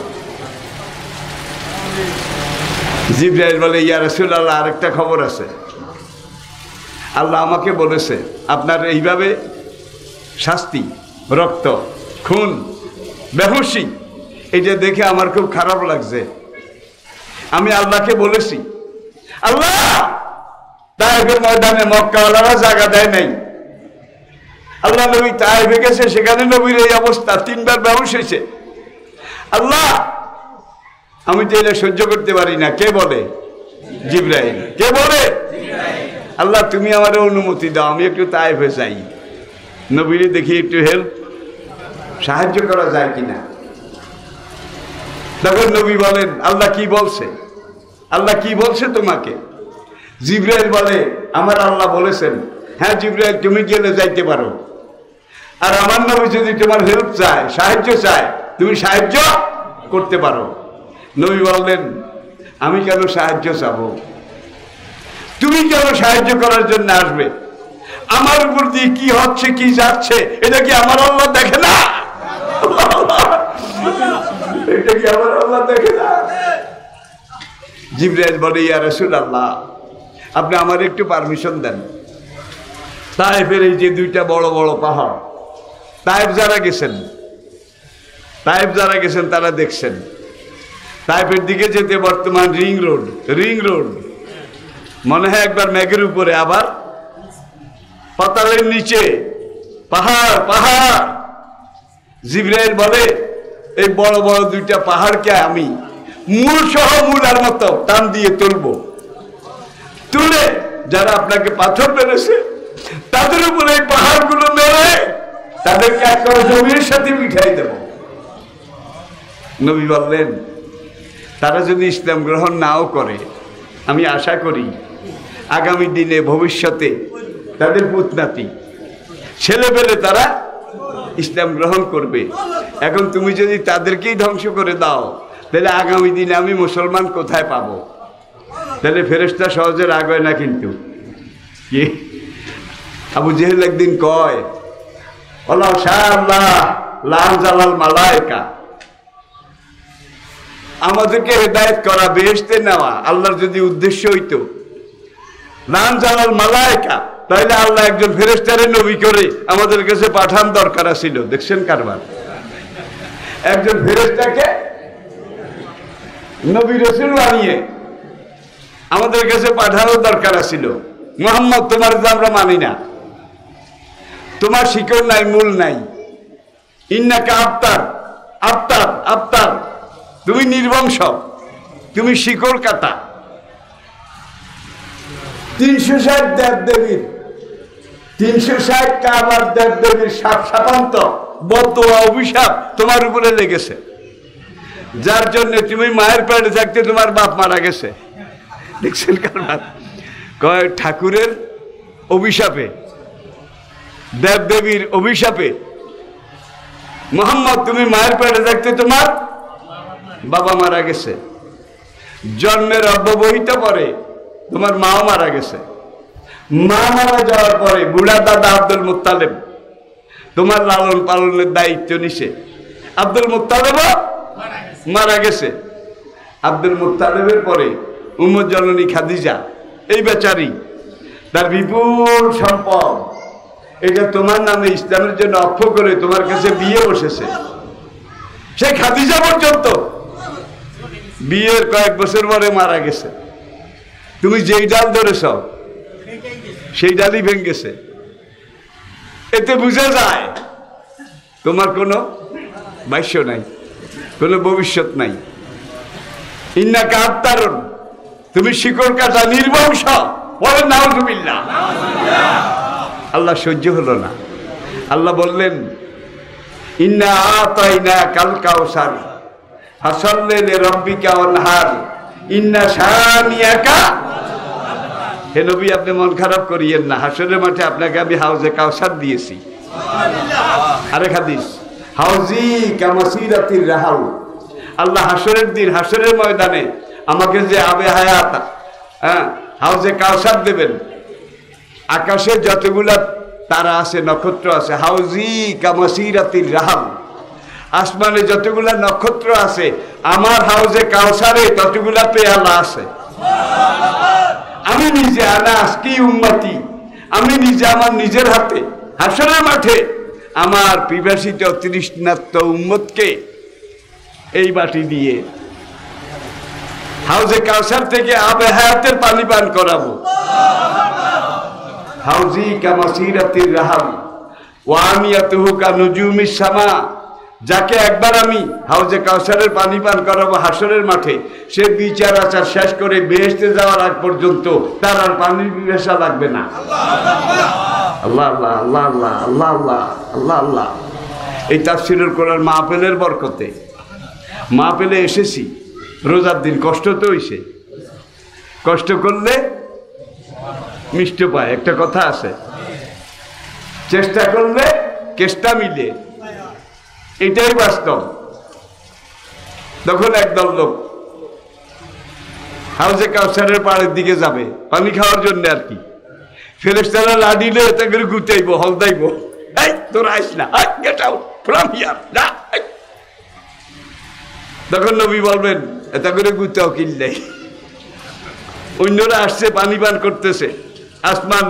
জিবরাইল বলে ইয়া রাসূলুল্লাহ আরেকটা খবর আছে, আল্লাহ আমাকে বলেছে আপনার এইভাবে শাস্তি, রক্ত, খুন, বেহুশি, এটা দেখে আমার খুব খারাপ লাগছে, আমি আল্লাহকে বলেছি আল্লাহ তায়েফের ময়দানে মক্কাওয়ালারা জায়গা দেয় নাই, আল্লাহ নবী তায়েফে গেছে সেখানে নবীর এই অবস্থা, তিনবার বেহুশ হয়েছে, আল্লাহ আমি তো এটা সহ্য করতে পারি না। কে বলে? জিবরাইল। কে বলে? আল্লাহ তুমি আমার অনুমতি দাও আমি একটু তায়েফে যাই, নবীরে দেখি একটু হেল্প সাহায্য করা যায় কিনা। তখন নবী বলেন আল্লাহ কি বলছে, আল্লাহ কি বলছে তোমাকে? জিবরাইল বলে আমার আল্লাহ বলেছেন। হ্যাঁ জিবরাইল, তুমি গেলে যাইতে পারো, আর আমার নবী যদি তোমার হেল্প চায়, সাহায্য চায়, তুমি সাহায্য করতে পারো। নবী বললেন আমি কেন সাহায্য চাবো, তুমি কেন সাহায্য করার জন্য আসবে, আমার উপর দিয়ে কি হচ্ছে কি যাচ্ছে এটা কি আমার আল্লাহ দেখে না? এটা কি আমার আল্লাহ দেখে না? জিবরাইল বলে ইয়া রাসূলুল্লাহ আপনি আমার একটু পারমিশন দেন, তায়েফের এই যে দুইটা বড় বড় পাহাড়, তায়েফ যারা গেছেন, তায়েফ যারা গেছেন তারা দেখছেন তায়েফের দিকে যেতে বর্তমান রিং রোড, রিং রোড মনে হয় একবার মেঘের উপরে আবার পাতালের নিচে, পাহাড় পাহাড়। জিবরাইল বলে এই বড় বড় দুইটা পাহাড়কে আমি মূল সহ মূলার মতো টান দিয়ে তুলব, তুলে যারা আপনাকে পাথর মেরেছে তাদের উপরে এই পাহাড়গুলো মেরে তাদেরকে একটা জমির সাথে মিঠাই দেব। নবী বললেন তারা যদি ইসলাম গ্রহণ নাও করে আমি আশা করি আগামী দিনে ভবিষ্যতে তাদের পুতনাতি ছেলেবেলে তারা ইসলাম গ্রহণ করবে, এখন তুমি যদি তাদেরকেই ধ্বংস করে দাও তাহলে আগামী দিনে আমি মুসলমান কোথায় পাবো? তাহলে ফেরেশতা সহজে রাগ হয় না। কিন্তু কি আবু জেহেল একদিন কয় আল্লাহ শাআল্লাহ লাল জালাল মালায়েকা, আমাদেরকে হেদায়েত করা, বেহেশতে নেওয়া আল্লাহর যদি উদ্দেশ্য হইতো লাল জালাল মালায়েকা, তাহলে আল্লাহ একজন ফেরেশতার নবী করে আমাদের কাছে পাঠান দরকার ছিল। দেখছেন কারবার, একজন ফেরেশতাকে নবী রাসূল বানিয়ে আমাদের কাছে পাঠানো দরকার ছিল। মুহাম্মদ তোমার আমরা মানি না, তোমার শিকড় নাই, মূল নাই, ইন্নাকা আফতার আফতার আফতার, তুমি নির্বংশ, তুমি শিকড় কাটা। তিনশো ষাট দেব দেবীর, তিনশো ষাট কাবার দেব দেবীর সাপ সাপান্ত বদদোয়া অভিশাপ তোমার উপরে লেগেছে, যার জন্য তুমি মায়ের পেটে থাকতে তোমার বাপ মারা গেছে, দেখছেন কারণটা কয় ঠাকুরের অভিশাপে, দেবদেবীর অভিশাপে। মোহাম্মদ তুমি মায়ের পেটে থাকতে তোমার বাবা মারা গেছে, জন্মের অব্যবহিত পরে তোমার মাও মারা গেছে। মা মারা যাওয়ার পরে বুড়া দাদা আব্দুল মুত্তালেব তোমার লালন পালনের দায়িত্ব নিছে। আব্দুল মুত্তালেবও মারা গেছে। আব্দুল মুত্তালেবের পরে উম্মত জননী খাদিজা, এই বেচারি তার বিপুল সম্পদ এটা তোমার নামে ইসলামের জন্য অক্ষ করে তোমার কাছে বিয়ে বসেছে। সে খাদিজা পর্যন্ত বিয়ের কয়েক বছর পরে মারা গেছে। তুমি যেই ডাল ধরেছ সেই ডালই ভেঙে গেছে। এতে বুঝা যায় তোমার কোনো ভাষ্য নাই, কোনো ভবিষ্যৎ নাই। ইন্না কাপ্তারণ, তুমি শিকড় কাটা নির্বংশ। বলেন নাউজুবিল্লাহ। আল্লাহ সহ্য হলো না। আল্লাহ বললেন ইন্না আতাইনা কাল কাউসার ফাসাল্লি লিরাব্বিকা ওয়ানহার ইন্না শানিয়াকা। হে নবী, আপনি মন খারাপ করিয়েন না, হাসরের মাঠে আপনাকে আমি হাউজে কাউসার দিয়েছি। সুবহানাল্লাহ। আরেক হাদিস, হাউজি কামাসিরাতির রাহাল। আল্লাহ হাসরের দিন, হাসরের ময়দানে আমাকে যে আবে হায়াত, হ্যাঁ, হাউজে কাউসার দেবেন। আকাশে যতগুলা তারা আছে, নক্ষত্র আছে, হাউজি কামাসিরাতির রাহাল, আসমানে যতগুলা নক্ষত্র আছে আমার হাউজে কাউসারে ততগুলা পেয়ালা আছে। আমি নিজে আনা আজকি উম্মতি, আমি নিজে আমার নিজের হাতে হাসরের মাঠে আমার পিপাসিত তৃষ্ণার্ত উম্মতকে এই বাটি দিয়ে হাউজে কাউসার থেকে আবে হায়াতের পানি পান করাবো। হাউজি কামাসিরাতির রাহাল ওয়া আমিয়াতুহু কানুজুমিস সামা। যাকে একবার আমি হাউজে কাউসারের পানি পান করাবো হাসরের মাঠে, সে বিচার আচার শেষ করে বেহেশতে যাওয়ার আগ পর্যন্ত তার আর পানির পিপাসা লাগবে না। আল্লাহ আল্লাহ আল্লাহ আল্লাহ আল্লাহ আল্লাহ আল্লাহ আল্লাহ। এই তাফসীরুল কোরআন মাহফিলের বরকতে, মাহফিলে এসেছি রোজার দিন, কষ্ট তো হইছে, কষ্ট করলে মিষ্ট পায়। একটা কথা আছে, চেষ্টা করলে কেষ্টা মিলে, এটাই বাস্তব। তখন একদল লোক হাউজে কাউসারের পাড়ের দিকে যাবে পানি খাওয়ার জন্য আর কি। ফেরেশতারা লাডিলে তাকে গুতাইব, হলদাইব, এই তোরা আইস না, গেট আউট ফ্রম হিয়ার। তখন নবী বলবেন এটা করে গুতাও কিনলে, অন্যরা আসছে পানি পান করতেছে, আসমান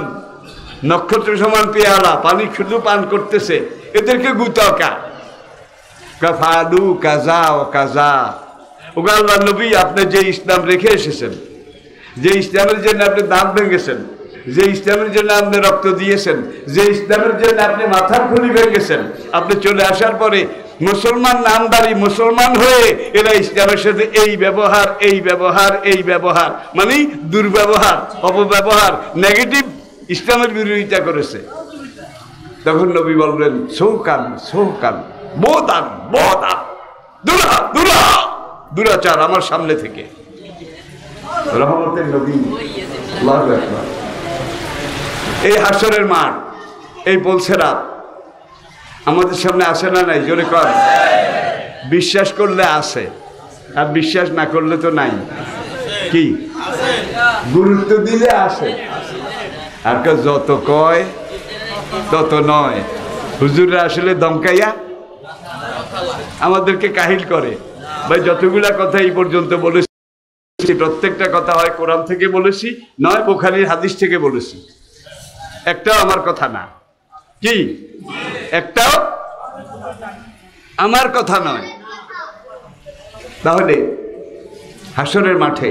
নক্ষত্র সমান পেয়ালা পানি শুধু পান করতেছে, এদেরকে গুতাও কা। কাফালু কাজা ও কাজা। ওগো আল্লাহর নবী, আপনি যে ইসলাম রেখে এসেছেন, যে ইসলামের জন্য আপনি দাঁত ভেঙেছেন, যে ইসলামের জন্য আপনি রক্ত দিয়েছেন, যে ইসলামের জন্য আপনি মাথার খুলি ভেঙেছেন, আপনি চলে আসার পরে মুসলমান নামদারি মুসলমান হয়ে এরা ইসলামের সাথে এই ব্যবহার এই ব্যবহার এই ব্যবহার, মানে দুর্ব্যবহার, অপব্যবহার, নেগেটিভ, ইসলামের বিরোধিতা করেছে। তখন নবী বললেন সৌকান সৌকান, বোদান বোদান, দুরা দুরা, দুরাচার আমার সামনে থেকে। রহমতের নবী আল্লাহু আকবার। এই হাসরের মাঠ, এই বলছেরা আমাদের সামনে আসে না নাই? জোরে কর। বিশ্বাস করলে আসে, আর বিশ্বাস না করলে তো নাই। কি গুরুত্ব দিলে আসে, আর যত কয় তত নয়। হুজুররা আসলে দমকাইয়া আমাদেরকে কাহিল করে। ভাই, যতগুলা কথা এই পর্যন্ত বলেছি প্রত্যেকটা কথা হয় কোরআন থেকে বলেছি, নয় বুখারীর হাদিস থেকে বলেছি। একটাও আমার কথা না। কি একটাও আমার কথা নয়। তাহলে হাসরের মাঠে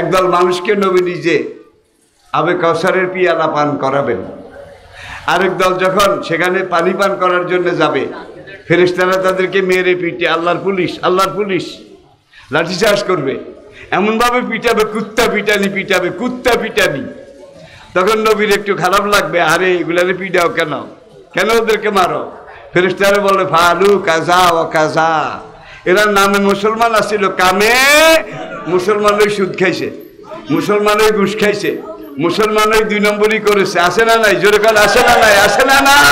একদল মানুষকে নবী নিজে আবে কাউসারের পিয়ালা পান করাবেন। আরেক দল যখন সেখানে পানি পান করার জন্য যাবে, ফেরেশতারা তাদেরকে মেরে পিটে আল্লাহর পুলিশ আল্লাহর পুলিশ লাঠিচার্জ করবে, এমনভাবে পিটাবে, কুত্তা পিটানি পিটাবে, কুত্তা পিটানি। তখন নবীর একটু খারাপ লাগবে, আরে এগুলারে পিটাও কেন, কেন ওদেরকে মারো? ফেরেশতারা বলে ফালু কাজা ও কাজা, এরা নামে মুসলমান আছিল, কামে মুসলমানই সুদ খাইছে, মুসলমানই ঘুষ খাইছে, মুসলমানই দুই নম্বরই করেছে। আসে না নাই? জোরে কাল আসে না নাই? আসে না নাই?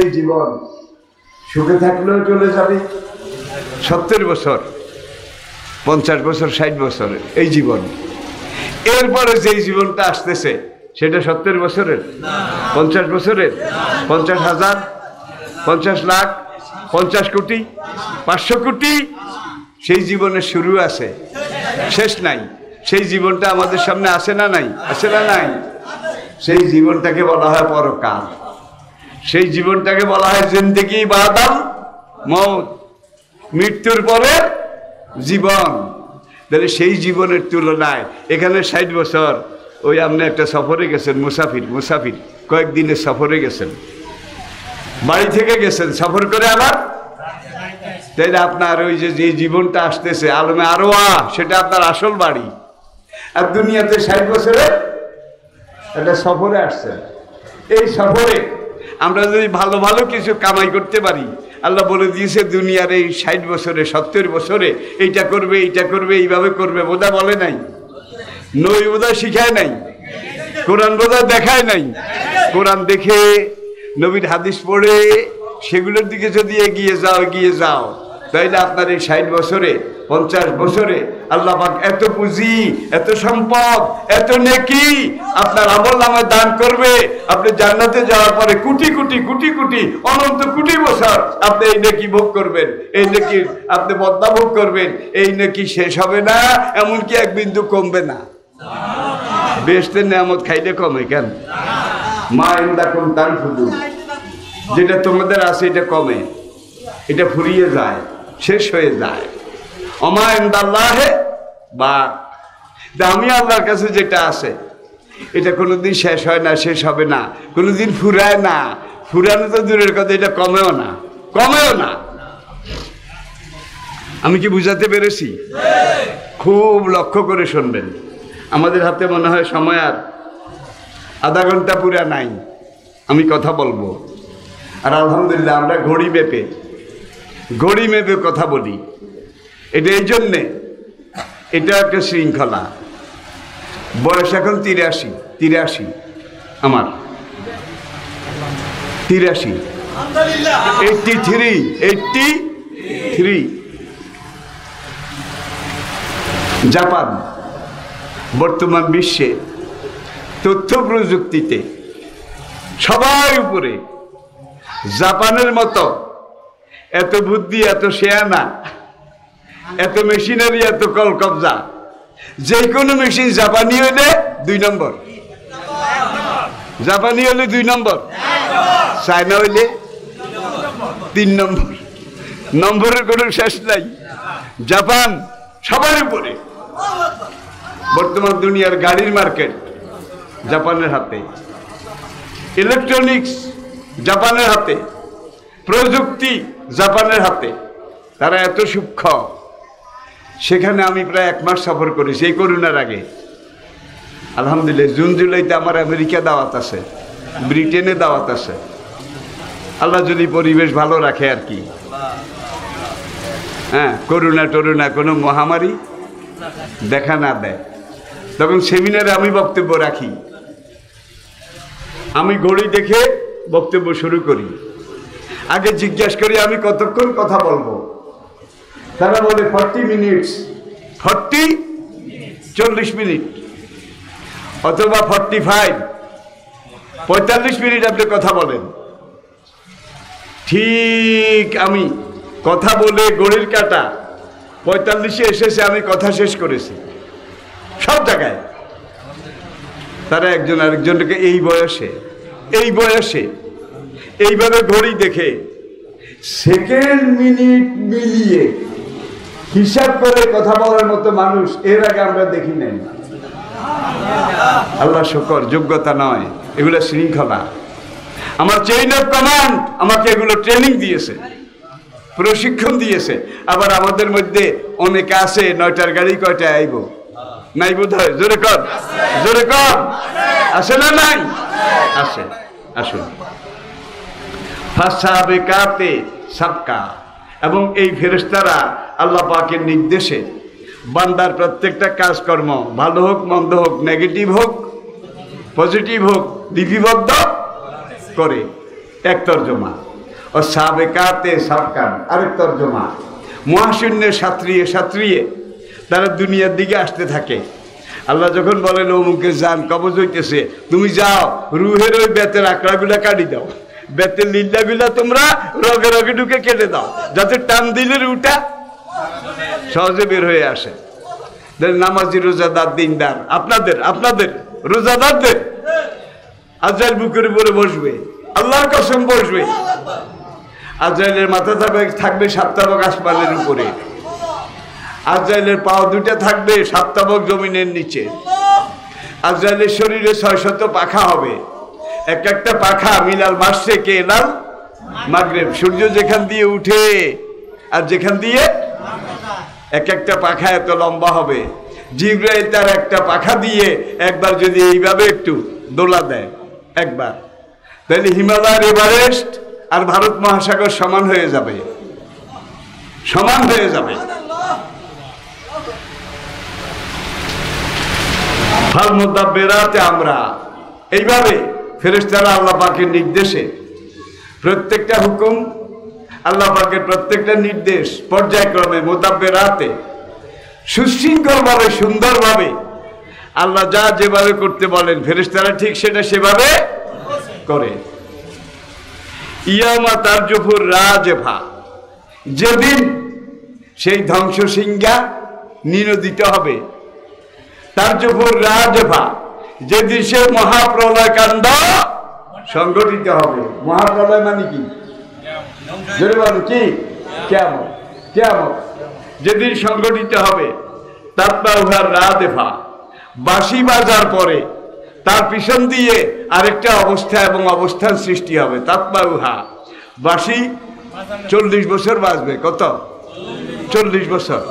এই জীবন সুখে থাকলেও চলে যাবে সত্তর বছর, পঞ্চাশ বছর, ষাট বছর এই জীবন। এরপরে যেই জীবনটা আসতেছে সেটা সত্তর বছরের, পঞ্চাশ বছরের, পঞ্চাশ হাজার, পঞ্চাশ লাখ, পঞ্চাশ কোটি, পাঁচশো কোটি। সেই জীবনের শুরু আছে, শেষ নাই। সেই জীবনটা আমাদের সামনে আসে না নাই? আসে না নাই? সেই জীবনটাকে বলা হয় পরকাল, সেই জীবনটাকে বলা হয় জিন্দেগি বাদাল মৌত, মৃত্যুর পরে জীবন। তাহলে সেই জীবনের তুলনায় এখানে ষাট বছর। ওই আপনি একটা সফরে গেছেন, মুসাফির মুসাফির কয়েকদিনের সফরে গেছেন, বাড়ি থেকে গেছেন সফর করে আবার। তাই আপনার ওই যে যে জীবনটা আসতেছে আলমে আরওয়া, সেটা আপনার আসল বাড়ি। আর দুনিয়াতে ষাট বছরে একটা সফরে আসছেন। এই সফরে আমরা যদি ভালো ভালো কিছু কামাই করতে পারি, আল্লাহ বলে দিয়েছে দুনিয়ার এই ষাট বছরে, সত্তর বছরে এইটা করবে, এইটা করবে, এইভাবে করবে। বোধা বলে নাই, নই বোধা শিখায় নাই, কোরআন বোধা দেখায় নাই। কোরআন দেখে, নবীর হাদিস পড়ে সেগুলোর দিকে যদি এগিয়ে যাও, এগিয়ে যাও, তাইলে আপনার এই ষাট বছরে, পঞ্চাশ বছরে আল্লাহ পাক এত পুঁজি, এত সম্পদ, এত নেকি আপনার আমল নামায় দান করবে। আপনি জান্নাতে যাওয়ার পরে কোটি কোটি কোটি কোটি অনন্ত কোটি বছর আপনি এই নেকি ভোগ করবেন, এই নেকির আপনি বদলা ভোগ করবেন। এই নেকি শেষ হবে না, এমনকি এক বিন্দু কমবে না। বেহেশতের নিয়ামত খাইলে কমে কেন? মা ইনদাকুম তানফুদুন, যেটা তোমাদের আছে এটা কমে, এটা ফুরিয়ে যায়, শেষ হয়ে যায়। আমায়ন্দাল্লাহে বা আমি আল্লাহর কাছে যেটা আছে এটা কোনোদিন শেষ হয় না, শেষ হবে না, কোনোদিন ফুরায় না। ফুরানো তো দূরের কথা, এটা কমেও না, কমেও না। আমি কি বুঝাতে পেরেছি? খুব লক্ষ্য করে শুনবেন। আমাদের হাতে মনে হয় সময় আর আধা ঘন্টা পুরা নাই, আমি কথা বলবো। আর আলহামদুলিল্লাহ আমরা ঘড়ি মেপে ঘড়ি মেপে কথা বলি। এটা এই জন্যে, এটা একটা শৃঙ্খলা। বয়স এখন তিরাশি, তিরাশি আমার তিরাশি eighty three eighty three Japan বর্তমান বিশ্বে তথ্য প্রযুক্তিতে সবার উপরে। জাপানের মতো এত বুদ্ধি, এত শেয়ানা, এত মেশিনারি, এত কল কবজা। যে কোনো মেশিন জাপানি হলে দুই নম্বর, জাপানি হলে দুই নম্বর, চায়না হইলে তিন নম্বর, নম্বরের কোনো শেষ নাই। জাপান সবার উপরে। বর্তমান দুনিয়ার গাড়ির মার্কেট জাপানের হাতে, ইলেকট্রনিক্স জাপানের হাতে, প্রযুক্তি জাপানের হাতে। তারা এত সূক্ষ্ম। সেখানে আমি প্রায় এক মাস সফর করেছি এই করোনার আগে। আলহামদুলিল্লাহ জুন জুলাইতে আমার আমেরিকা দাওয়াত আছে, ব্রিটেনে দাওয়াত আছে, আল্লাহ যদি পরিবেশ ভালো রাখে আর কি। হ্যাঁ, করোনা টরোনা কোনো মহামারী দেখা না দেয়, তখন সেমিনারে আমি বক্তব্য রাখি। আমি ঘড়ি দেখে বক্তব্য শুরু করি। আগে জিজ্ঞাসা করি আমি কতক্ষণ কথা বলবো। তারা বলে ফর্টি মিনিটস, ফর্টি চল্লিশ মিনিট অথবা ফর্টি ফাইভ পঁয়তাল্লিশ মিনিট আপনি কথা বলেন। ঠিক আমি কথা বলে ঘড়ির কাটা পঁয়তাল্লিশে এসেছে, আমি কথা শেষ করেছি সব জায়গায়। তারা একজন আরেকজনকে এই বয়সে এই বয়সে এইভাবে ঘড়ি দেখে সেকেন্ড মিনিট মিলিয়ে হিসাব করে কথা বলার মতো মানুষ এর আগে আমরা দেখি নাই। আল্লাহ শুকর, যোগ্যতা নয়, এগুলো শৃঙ্খলা। আমার চেইন অফ কমান্ড আমাকে এগুলো ট্রেনিং দিয়েছে, প্রশিক্ষণ দিয়েছে। আবার আমাদের মধ্যে অনেকে আছে নয়টার গাড়ি কয়টায় আইব নাই বোধ হয়। জোরে কর, জোরে কর, আসে না নাই? আসে। আসুন, ফাসাবে কাতে সাবকা। এবং এই ফেরেশতারা আল্লাহ পাকের নির্দেশে বান্দার প্রত্যেকটা কাজকর্ম ভালো হোক মন্দ হোক, নেগেটিভ হোক পজিটিভ হোক, লিপিবদ্ধ করে। এক তর্জমা ও সাবেকাতে সাবকান আরেক তর্জমা। মহাশূন্যে সাঁতরিয়ে সাঁতরিয়ে তারা দুনিয়ার দিকে আসতে থাকে। আল্লাহ যখন বলেন অমুকে যান কবজ হইতেছে, তুমি যাও রুহের ওই বেতের আকড়াগুলা কাটি দাও, বেতের লিল্লাগুলা তোমরা রগে রগে ঢুকে কেটে দাও, যাতে টান দিলে রুটা সহজে বের হয়ে আসে। নামাজি রোজাদার দিনদার আপনাদের আপনাদের রোজাদারদের আজাইল বুকের উপরে বসবে, আল্লাহর কসম বসবে। আজাইলের মাথা থাকবে থাকবে সাপ্তাবক আসমানের উপরে, আজাইলের পাও দুটা থাকবে সাপ্তাবক জমিনের নিচে। আজাইলের শরীরে ছয় শত পাখা হবে, এক একটা পাখা মিলাল মাস থেকে এলাল মাগরেব, সূর্য যেখান দিয়ে উঠে আর যেখান দিয়ে, এক একটা পাখা এত লম্বা হবে। জিব্রাইল তার একটা পাখা দিয়ে একবার যদি এইভাবে একটু দোলা দেয় একবার, তাহলে হিমালয়ের এভারেস্ট আর ভারত মহাসাগর সমান হয়ে যাবে, সমান হয়ে যাবে। ফালমুদা বেরাতে আমরা এইভাবে ফেরেশতারা আল্লাহ পাকের নির্দেশে প্রত্যেকটা হুকুম, আল্লাহ পাকের প্রত্যেকটা নির্দেশ পর্যায়ক্রমে মোতাব্বেরাতে সুশৃঙ্খলভাবে সুন্দরভাবে আল্লাহ যা যেভাবে করতে বলেন ফেরেশতারা ঠিক সেটা সেভাবে করে। ইয়ামা তারজুফুর রাজফা, যেদিন সেই ধ্বংসসিংহা নিনদিত হবে। তারজুফুর রাজফা, যেদিন সে মহাপ্রলয় কাণ্ড সংগঠিত হবে। মহাপ্রলয় মানে কি? কি কেমন কেমন যেদিন সংগঠিত হবে। তারপর উহার রাদেফা, বাঁশি বাজার পরে তার পিছন দিয়ে আরেকটা অবস্থা এবং অবস্থান সৃষ্টি হবে। তারপর উহা বাঁশি চল্লিশ বছর বাজবে। কত? চল্লিশ বছর।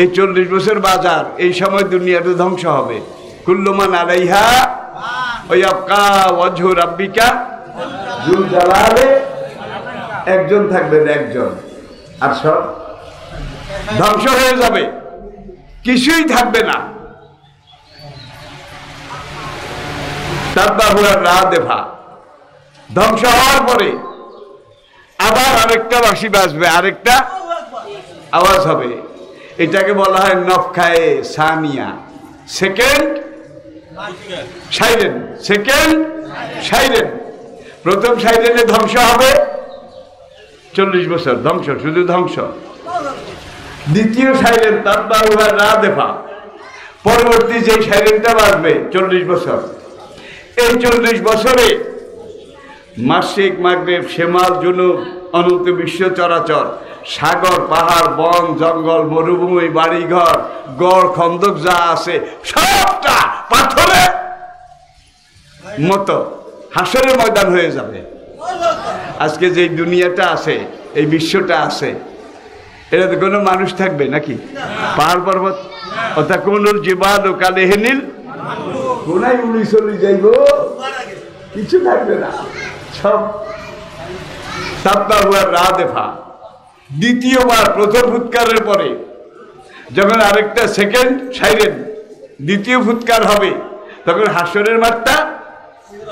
এই চল্লিশ বছর বাজার এই সময় দুনিয়াতে ধ্বংস হবে। কুল্লুমান আলাইহা ওই আবকা ওয়াজহু রাব্বিকা যুল জালালে, একজন থাকবেন একজন, আর সব ধ্বংস হয়ে যাবে, কিছুই থাকবে না। রাদেফা ধ্বংস হওয়ার পরে আবার আরেকটা বাঁশি বাজবে, আরেকটা আওয়াজ হবে। এটাকে বলা হয় নফখায়ে সানিয়া, সেকেন্ড সাইরেন। সেকেন্ড সাইরেন, প্রথম সাইরেনে ধ্বংস হবে, চল্লিশ বছর ধ্বংস, শুধু ধ্বংস। দ্বিতীয় সাইরেন তারপর রাদেফা, পরবর্তী যে সাইরেনটা বাজবে চল্লিশ বছর। এই চল্লিশ বছরে মাসিক মাগরেব শেমাল জুনুব অনন্ত বিশ্ব চরাচর, সাগর পাহাড় বন জঙ্গল মরুভূমি বাড়িঘর গড় খন্দক যা আছে সবটা পাথরের মতো হাসরের ময়দান হয়ে যাবে। আজকে যে দুনিয়াটা আছে, এই বিশ্বটা আছে, এটাতে কোনো মানুষ থাকবে নাকি? পাহাড় পর্বত অথা কোন জীবাদ ও কালে হেনিল কোনায় উড়ি চলি যাইব, কিছু থাকবে না সব। তারপর রাদেফা, দ্বিতীয়বার প্রথম ফুৎকারের পরে যখন আরেকটা সেকেন্ড সাইরেন দ্বিতীয় ফুৎকার হবে, তখন হাসরের মাঠটা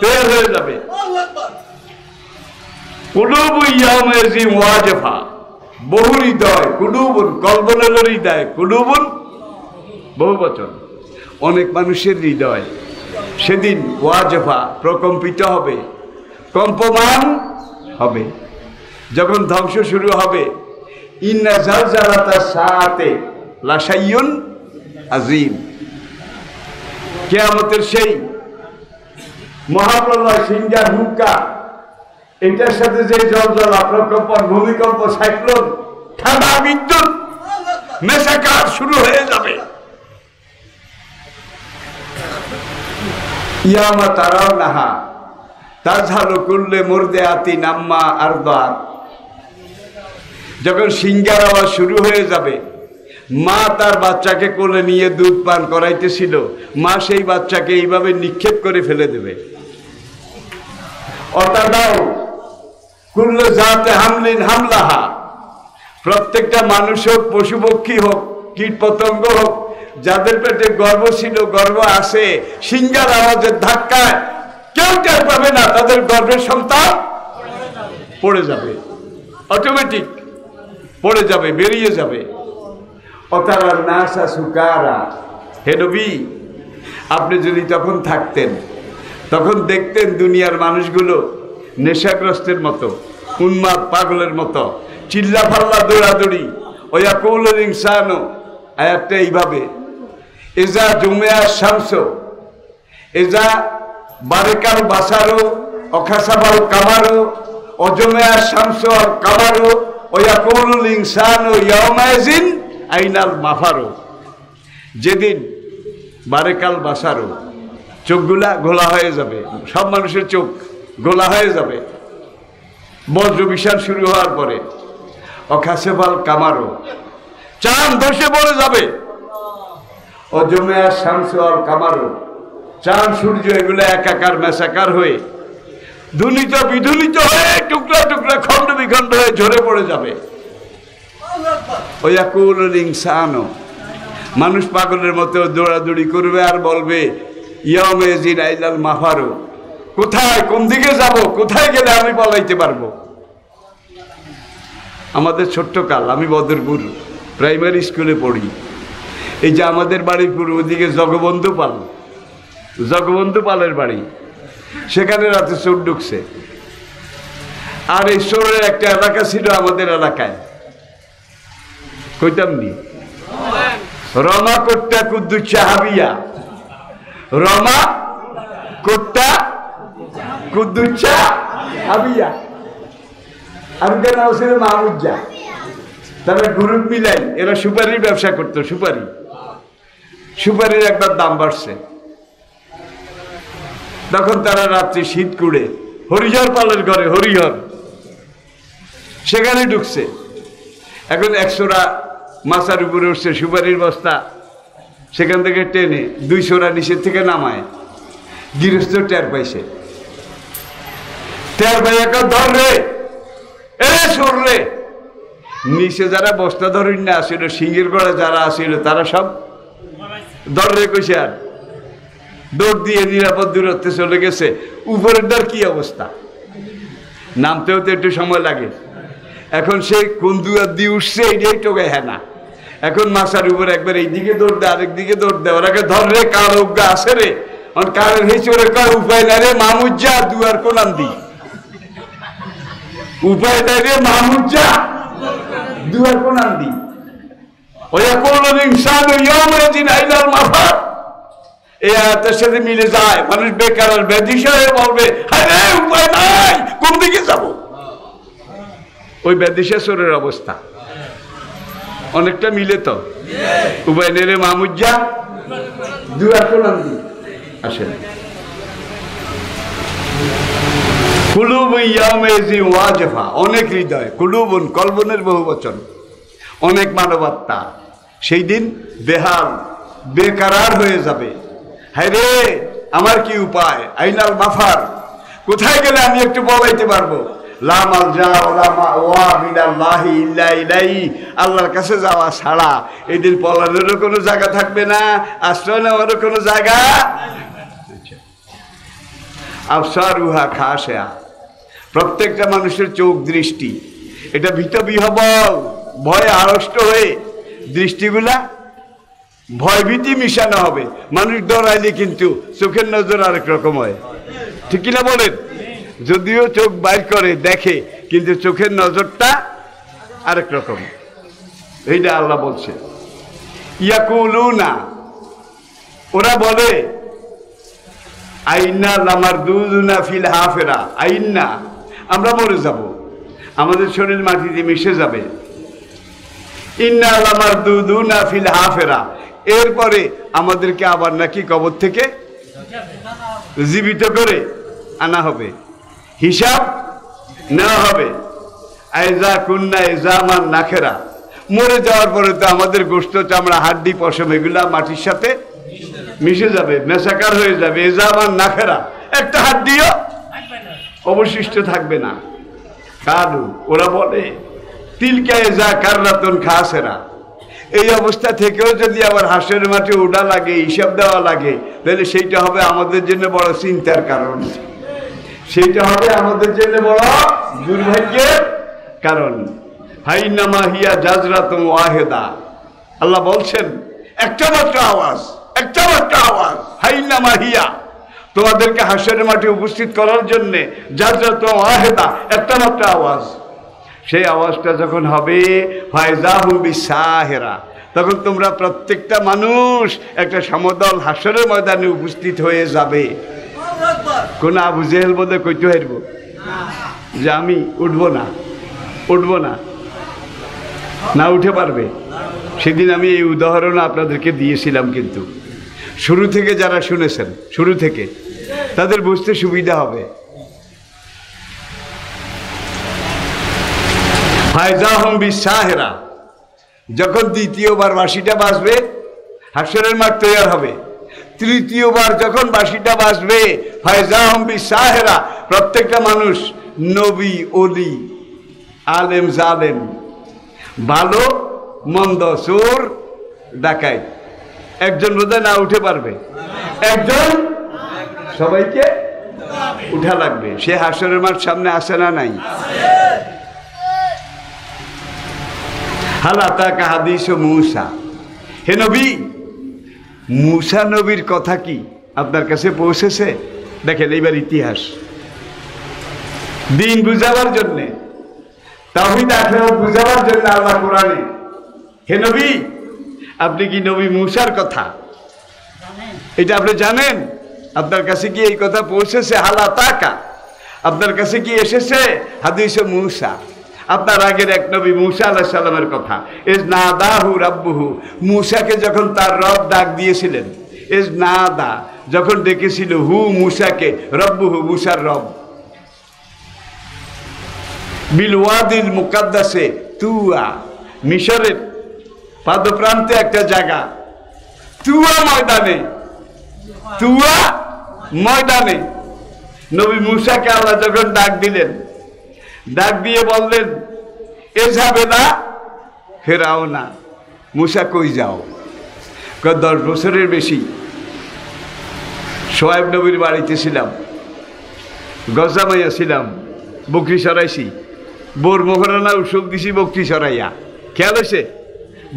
তৈরি হয়ে যাবে। বহু হৃদয়, কুডুবুন কল্পনার হৃদয়, কুডুবুন বহু বচন, অনেক মানুষের হৃদয় সেদিন ওয়াজফা প্রকম্পিত হবে, কম্পমান হবে যখন ধ্বংস শুরু হবে। ইন্না জালজালাতাস সাআতে লাশাইয়ুন আযীম, কিয়ামতের সেই মহাপ্রলয় সিংহা হুক্কা, এটার সাথে যে জলজলা প্রকম্পন ভূমিকম্প সাইক্লোন ঠান্ডা বিদ্যুৎ মেশাকার শুরু হয়ে যাবে। ইয়ামা তারাউনাহা তাযহালু কুল্লু মুরদিআতিন আম্মা আরদাত, যখন সিংহার আওয়াজ শুরু হয়ে যাবে। মা তার বাচ্চাকে কোলে নিয়ে দুধ পান করাইতেছিল, মা সেই বাচ্চাকে এইভাবে নিক্ষেপ করে ফেলে দেবে। অতাদাউ কুল্লু যাতে হামলিন হামলাহা, প্রত্যেকটা মানুষ হোক, পশু পক্ষী হোক, কীট পতঙ্গ হোক, যাদের পেটে গর্ভ ছিল, গর্ভ আসে, সিংহার আওয়াজের ধাক্কায় কেউ টের পাবে না, তাদের গর্ভের সন্তান পড়ে যাবে, অটোমেটিক পড়ে যাবে, বেরিয়ে যাবে। অতারার নাসা সুকারা, হে নবী আপনি যদি তখন থাকতেন তখন দেখতেন দুনিয়ার মানুষগুলো নেশাগ্রস্তের মতো, উন্মাদ পাগলের মতো, চিল্লা ফাল্লা দৌড়াদৌড়ি। ওয়া ইয়াকুলুল ইনসানু, আয়াতটা এইভাবে, এজা জুমিয়া শামস এজা বারেকাল বাসারো অখাসাবাল কামারো অজুমিয়া শামস আর কামারো ওয়া ইয়াকুলুল ইনসানু ইয়াওমাইজিন আইনাল মাফারো। যেদিন বারেকাল বাসারো, চোখগুলা ঘোলা হয়ে যাবে, সব মানুষের চোখ ঘোলা হয়ে যাবে বজ্র বিশাল শুরু হওয়ার পরে, অখাসেবাল কামারও চাঁদ ধসে পড়ে যাবে, অজমে আর শামস আর কামারও চাঁদ সূর্য এগুলো একাকার মেসাকার হয়ে ধুলিত বিধুলিত হয়ে টুকরা টুকরা খণ্ড বিখণ্ড হয়ে ঝরে পড়ে যাবে। ওয়াকুল ইনসানো, মানুষ পাগলের মতো দৌড়াদৌড়ি করবে আর বলবে ইয়মে জিন আইলাল মাফারো, কোথায় কোন দিকে যাব, কোথায় গেলে আমি পালাইতে পারবো। আমাদের ছোট্টকাল, আমি বদরপুর প্রাইমারি স্কুলে পড়ি, এই যে আমাদের বাড়ির পূর্ব দিকে জগবন্ধু পাল, জগবন্ধু পালের বাড়ি, সেখানে রাতে চোর ঢুকছে। আর এই চোরের একটা এলাকা ছিল আমাদের এলাকায়, কইতাম নি, রমা কোট্টা কুদ্দুস চাহাবিয়া, রমা কোট্টা কুদ্দুচ্ছা আবিয়া, আজকের নাম ছিল মাহমুজ্জা। তারপরে গ্রুপ মিলাই এরা সুপারির ব্যবসা করতো, সুপারি, সুপারির একবার দাম বাড়ছে, তখন তারা রাত্রি শীত কুড়ে হরিহর পালের ঘরে, হরিহর সেখানে ঢুকছে। এখন একশোরা মাছার উপরে উঠছে সুপারির বস্তা, সেখান থেকে টেনে দুইশোরা নিচের থেকে নামায়, গৃহস্থ টের পাইছে, টের পাই একটা ধর রে এ সরলে, নিচে যারা বস্তা ধরেন না আসিল, সিংহের গড়ে যারা আসিল তারা সব ধর রে কইছে, আর দৌড় দিয়ে নিরাপদ দূরত্বে চলে গেছে। উপরের দ্বার কি অবস্থা, নামতেও তো একটু সময় লাগে, এখন সে কোন দুয়ার দিয়ে উঠছে এটাই টোকে হ্যাঁ না, এখন মাছার উপরে একবার এইদিকে দৌড় দেয়, আরেকদিকে দৌড় দেয়, ওরাকে ধর রে কার অজ্ঞা আসে রে, আর কারের হয়েছে ওরা কার উপায় না রে মামুজ্জা দুয়ার কোনান দি, উপায় নাই রে মামুজ্জা দুয়ার কোনান দি। ওয়া ইয়াকুলুল ইনসানু ইয়াওমা ইযিন আইনাল মাফার, এই আয়াতের সাথে মিলে যায়, মানুষ বেকার আর বেদিশা হয়ে বলবে আরে উপায় নাই কোন দিকে যাব। ওই বেদিশা সরের অবস্থা অনেকটা মিলে, তো উপায় নেই রে মামুজ্জা দুয়ার কোনান দি। আসেন অনেক হৃদয়, কুলুবুন কলবনের বহু বচন, অনেক মানবতা সেই দিন বেহাল বেকারার হয়ে যাবে। হায় রে আমার কি উপায়, আইনাল মাফার, কোথায় গেলে আমি একটু বলাইতে পারবো। লা মালজা ওয়া মা ওয়া মিনাল্লাহি ইল্লা ইলাইহি, আল্লাহর কাছে যাওয়া ছাড়া এদিন পলানোরও কোনো জায়গা থাকবে না, আশ্রয় নেওয়ারও কোনো জায়গা। আফসার উহা খাসা, প্রত্যেকটা মানুষের চোখ দৃষ্টি এটা ভীত বিহবল ভয়ে আড়ষ্ট হয়ে, দৃষ্টিগুলা ভয়ভীতি মিশানো হবে। মানুষ দৌড়াইলে কিন্তু চোখের নজর আরেক রকম হয়, ঠিক কিনা বলেন? যদিও চোখ বাইর করে দেখে কিন্তু চোখের নজরটা আরেক রকম, এইটা আল্লাহ বলছে। ইয়াকুলুনা, ওরা বলে আইন্না লামারদুদুনা ফিল হাফেরা, আইন্না আমরা মরে যাব, আমাদের শরীর মাটিতে মিশে যাবে। ইন্না লামারদুদুনা ফিল হাফেরা, এরপরে আমাদেরকে আবার নাকি কবর থেকে জীবিত করে আনা হবে, হিসাব নেওয়া হবে। আয়জা কুন্না এজামান নাখেরা, মরে যাওয়ার পরে তো আমাদের গোশত চামড়া হাড্ডি পশম এগুলা মাটির সাথে মিশে যাবে, মেশাকার হয়ে যাবে। এজামান নাখেরা, একটা হাড্ডিও অবশিষ্ট থাকবে না। কালু, ওরা বলে তিলকা ইজা কাররাতুন খাসেরা এই অবস্থা থেকেও যদি আবার হাসের মাঠে ওড়া লাগে হিসাব দেওয়া লাগে তাহলে সেইটা হবে আমাদের জন্য বড় চিন্তার কারণ সেইটা হবে আমাদের জন্য বড় দুর্ভাগ্যের কারণ হাইনামা হিয়া জাজরাতুন ওয়াহিদা আল্লাহ বলছেন একটা মাত্র আওয়াজ একটা মাত্র আওয়াজ হাইনামা হিয়া তোমাদেরকে হাসরের মাঠে উপস্থিত করার জন্য জাজরাতুন ওয়াহিদা একটা মাত্র আওয়াজ সেই আওয়াজটা যখন হবে ফায়জাহুম বিসাহিরা তখন তোমরা প্রত্যেকটা মানুষ একটা সমদল হাসরের ময়দানে উপস্থিত হয়ে যাবে কোন আবু জেহেল বলে কইতে হইব যে আমি উঠবো না উঠবো না না উঠে পারবে সেদিন আমি এই উদাহরণ আপনাদেরকে দিয়েছিলাম কিন্তু শুরু থেকে যারা শুনেছেন শুরু থেকে তাদের বুঝতে সুবিধা হবে ফায়জাহুম বিসাহিরা যখন দ্বিতীয়বার বাঁশিটা বাজবে হাসরের মাঠ তৈরি হবে তৃতীয়বার যখন বাঁশিটা বাজবে ফায়জাহুম বিসাহিরা প্রত্যেকটা মানুষ নবী ওলি আলেম জালেম ভালো মন্দ চোর ডাকায় একজন রোজা না উঠে পারবে একজন সবাইকে উঠা লাগবে সে হাসরের মাঠ সামনে আসে না নাই হালাতা কাহাদিস মূসা হে নবী মূসা নবীর কথা কি আপনার কাছে পৌঁছেছে দেখেন এইবার ইতিহাস দিন বুঝাবার জন্যে তাওহীদ আখেরাত বুঝাবার জন্য আল্লাহ কোরআনে হে নবী আপনি কি নবী মূসার কথা এটা আপনি জানেন আপনার কাছে কি এই কথা পৌঁছেছে হালাতা কা আপনার কাছে কি এসেছে হাদিস মূসা আপনার আগের এক নবী মূসা আলাইহিস সালামের কথা ইজ নাদাহু রাব্বুহু মূসাকে যখন তার রব ডাক দিয়েছিলেন ইজ নাদা যখন ডেকেছিল হু মূসাকে রব্বুহু মূসার রব বিল ওয়াদিল মুকাদ্দাসে তুয়া মিশরের পাদপ্রান্তে একটা জায়গা তুয়া ময়দানে তুয়া ময়দানে নবী মূসাকে আল্লাহ যখন ডাক দিলেন ডাক দিয়ে বললেন এ যাবে না ফেরাও না মূসা কই যাও দশ বছরের বেশি সোয়াইব নবীর বাড়িতে ছিলাম গজামাইয়া ছিলাম বকরি সরাইছি বোর মোহরানা উৎসব দিছি বকরি সরাইয়া খেয়াল হয়েছে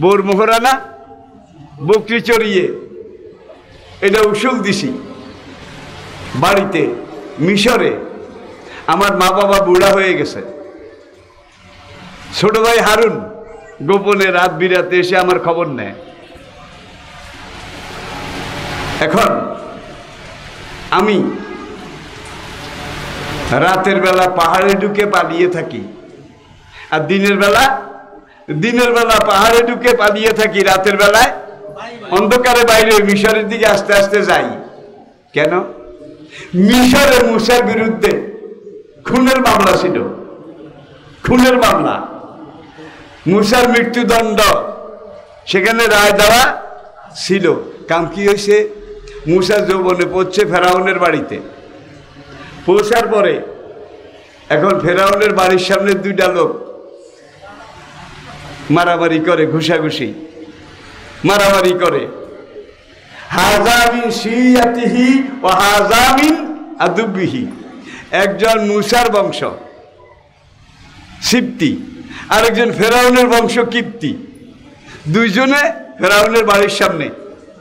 বোর মোহরানা বকরি চড়িয়ে এটা উৎসব দিছি বাড়িতে মিশরে আমার মা বাবা বুড়া হয়ে গেছে ছোট ভাই হারুন গোপনে রাত বিরাতে এসে আমার খবর নেয় এখন আমি রাতের বেলা পাহাড়ে ঢুকে পালিয়ে থাকি আর দিনের বেলা দিনের বেলা পাহাড়ে ঢুকে পালিয়ে থাকি রাতের বেলায় অন্ধকারে বাইরে মিশরের দিকে আস্তে আস্তে যাই কেন মিশরে মূসার বিরুদ্ধে খুনের মামলা ছিল খুনের মামলা মূসার মৃত্যুদণ্ড সেখানে রায় দেওয়া ছিল কাম কি হয়েছে মূসা যৌবনে পড়ছে ফেরাউনের বাড়িতে পৌঁছার পরে এখন ফেরাউনের বাড়ির সামনে দুইটা লোক মারামারি করে ঘুষাঘুষি মারামারি করে হাজামিন সিয়াতিহি ও হাজামিন আদুবিহি একজন মূসার বংশ সিপ্তি আরেকজন ফেরাউনের বংশ কিপ্তি দুইজনে ফেরাউনের বাড়ির সামনে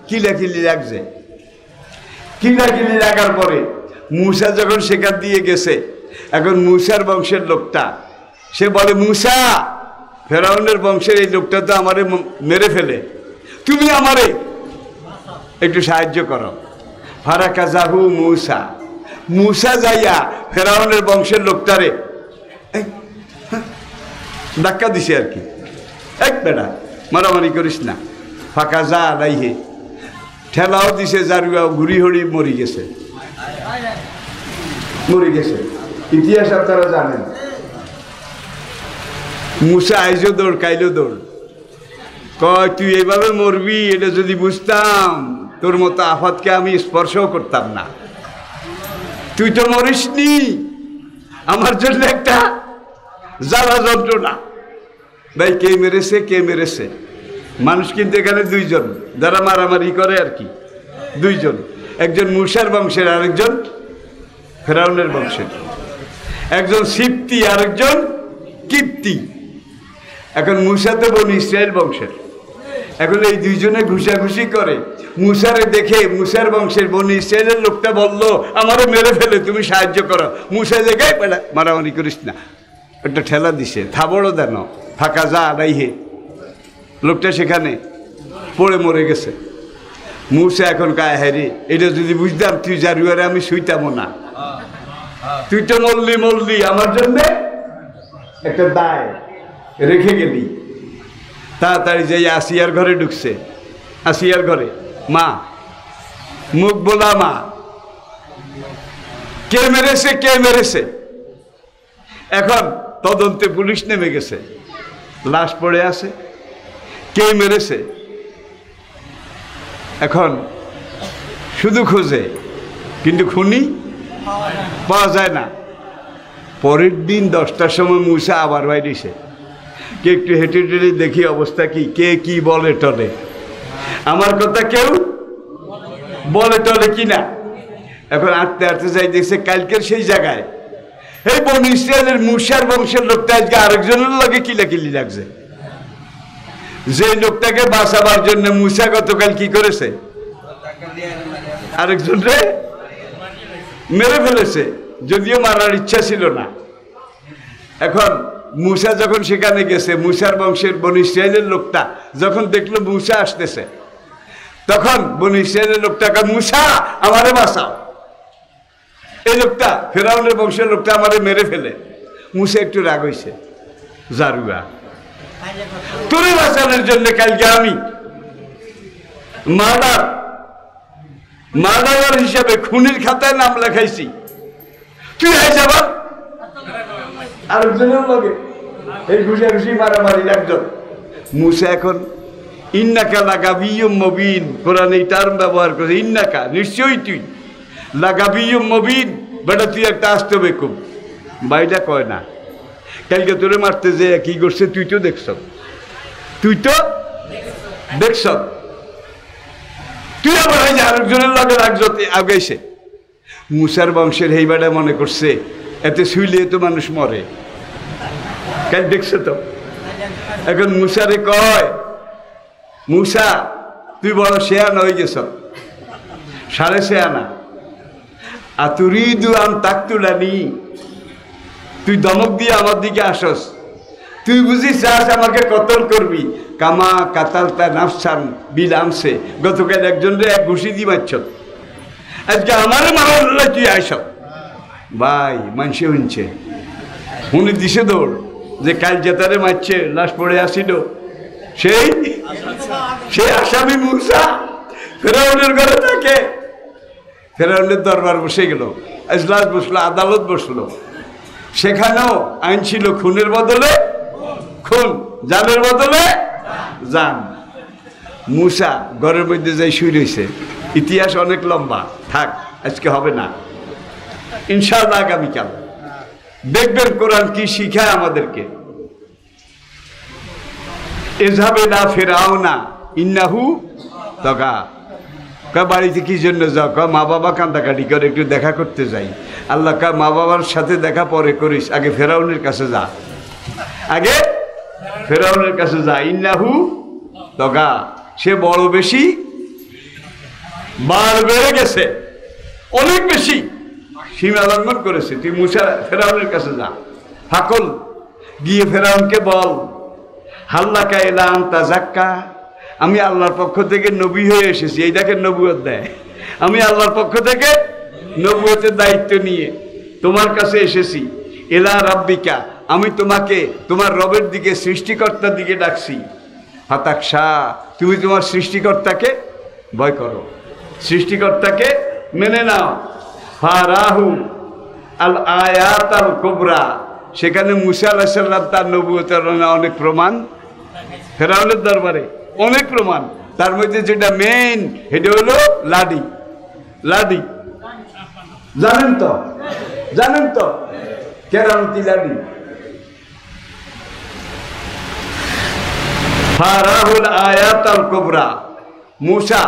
কিলাকিলি লাগছে কিলাকিলি লাগার পরে মূসা যখন সেখান দিয়ে গেছে এখন মূসার বংশের লোকটা সে বলে মূসা ফেরাউনের বংশের এই লোকটা তো আমারে মেরে ফেলে তুমি আমারে একটু সাহায্য করো ফারাকা জাহু মূসা মূসা যাইয়া ফেরাউনের বংশের লোকটারে ধাক্কা দিছে আর কি এক বেটা মারামারি করিস না ফাঁকা যা লাইহে ঠেলাও দিছে জারুয়া ঘুরি হড়ি মরি গেছে মরে গেছে ইতিহাস আপনারা জানেন মূসা আইজো দৌড় কাইলো দৌড় কয় তুই এইভাবে মরবি এটা যদি বুঝতাম তোর মতো আফাতকে আমি স্পর্শও করতাম না তুই তো মরিসনি আমার জন্য একটা জ্বালা যন্ত্রণা भाई के मेरे से के मेरे से मानुष किन्तु एखाने दुई जन जारा मारामारी करे आर कि दुई जन एकजन मूसार वंशेर आरेकजन फेराउनेर वंशेर एकजन सिप्ती आरेकजन किप्ती एखन मूसा तो बनी इस्राइल वंशेर एखन एई दुइजने घुषाघुषि करे मूसारे देखे मूसार वंशेर बनी इस्राइलेर लोकटा बोल्लो आमारे मेरे फेले तुमी साहाय्य करो मूसा जेगे बेटा मारामारी करिस ना একটা ঠেলা দিছে থাবড়ও দেন ফাঁকা যা আড়াইহে লোকটা সেখানে পড়ে মরে গেছে মূসা এখন কায় হ্যারি এটা যদি বুঝতাম তুই জারুয়ারে আমি শুইতামও না তুই তো মল্লি মল্লি আমার জন্যে একটা দায় রেখে গেলি তাড়াতাড়ি যাই আসিয়ার ঘরে ঢুকছে আসিয়ার ঘরে মা মুখ বোলা মা কে মেরেছে কে মেরেছে এখন তদন্তে পুলিশ নেমে গেছে লাশ পড়ে আছে কে মেরেছে এখন শুধু খোঁজে কিন্তু খুনি পাওয়া যায় না পরের দিন দশটার সময় মূসা আবার বাইরেছে কে একটু হেঁটে হেঁটে দেখি অবস্থা কি কে কি বলে টলে আমার কথা কেউ বলে টলে কি না এখন আটতে আটতে যাই দেখছে কালকের সেই জায়গায় এই বনি ইসরায়েলের মূসার বংশের লোকটা আজকে আরেকজনের লাগে কিলাকিলি লাগছে যে লোকটাকে বাঁচাবার জন্য মূসা গতকাল কি করেছে আরেকজনকে মেরে ফেলেছে যদিও মারার ইচ্ছা ছিল না এখন মূসা যখন সেখানে গেছে মূসার বংশের বনি ইসরায়েলের লোকটা যখন দেখলো মূসা আসতেছে তখন বনি ইসরায়েলের লোকটাকে মূসা আমারে বাঁচাও এই লোকটা ফেরাউনের বংশের লোকটা আমারে মেরে ফেলে মূসা একটু রাগ হয়েছে জারুয়া তোরে বাঁচানোর জন্য কালকে আমি মার্ডার মার্ডার হিসাবে খুনির খাতায় নাম লেখাইছি তুই হয়ে যাব আর একজনের লগে এই ঘুষাঘুষি মারামারি একজন মূসা এখন ইন্নাকা লাগাবিয়্যুম মুবিন কোরআন এই টার্ম ব্যবহার করে ইন্নাকা নিশ্চয়ই তুই লাগাবিয়্যুম মুবিন বেটা তুই একটা আসতে বেকুব বাইটা কয় না কালকে তোরে মারতে যে কি করছে তুই তো দেখছ তুই তো দেখছ তুই আবার আরেকজনের লগে রাখজতে আগাইছে মূসার বংশের এই বেটা মনে করছে এতে শুইলে তো মানুষ মরে কাল দেখছে তো এখন মূসারে কয় মূসা তুই বড় শেয়ানা হয়ে গেছ সাড়ে শেয়ানা আতুরিদু আন তাকতুলানি তুই দমক দিয়ে আমার দিকে আসস তুই বুঝিস চাস আমাকে কতল করবি কামা কাতালতা নাফসান বিল আমসে গতকাল একজনরে এক ঘুষি দিয়ে মারছ আজকে আমার মারা তুই আস ভাই মানুষে শুনছে উনি দিশে দৌড় যে কাল জেতারে মারছে লাশ পড়ে আসিল সেই সেই আসামি মূসা ফেরাউনের ঘরে থাকে ফেরাউনের দরবার বসে গেল এজলাস বসলো আদালত বসলো সেখানেও আইন ছিল খুনের বদলে খুন জানের বদলে জান মূসা ঘরের মধ্যে যাই শুয়ে রয়েছে ইতিহাস অনেক লম্বা থাক আজকে হবে না ইনশাআল্লাহ আগামীকাল দেখবেন কোরআন কি শিখায় আমাদেরকে এজাবে না ফেরাও না ইন্নাহু তাগা কা বাড়িতে কি জন্য যাও কা মা বাবা কান্দাকাটি করে একটু দেখা করতে যাই আল্লাহ কা মা বাবার সাথে দেখা পরে করিস আগে ফেরাউনের কাছে যা আগে ফেরাউনের কাছে যা ইন্নাহু তাগা সে বড় বেশি বার বেড়ে গেছে অনেক বেশি সীমা লঙ্ঘন করেছে তুই মূসা ফেরাউনের কাছে যা হাকল গিয়ে ফেরাউনকে বল হাল্লাকা ইলা আনতা যাক্কা আমি আল্লাহর পক্ষ থেকে নবী হয়ে এসেছি এইটাকে নবুয়ত দেয় আমি আল্লাহর পক্ষ থেকে নবুয়তের দায়িত্ব নিয়ে তোমার কাছে এসেছি এলা রাব্বিকা আমি তোমাকে তোমার রবের দিকে সৃষ্টিকর্তার দিকে ডাকছি হাতাকশা তুমি তোমার সৃষ্টিকর্তাকে ভয় করো সৃষ্টিকর্তাকে মেনে নাও ফারাহু আল আয়াত আল কুবরা সেখানে মূসা আলাইহিস সালাম তার নবুয়তের অনেক প্রমাণ ফেরাউনের দরবারে অনেক প্রমাণ তার মধ্যে যেটা মেইন এটা হলো লাডি লাডি জানেন তো জানেন তো কেরামতি লাডি ফারাহুল আয়াতাল কুবরা মুসা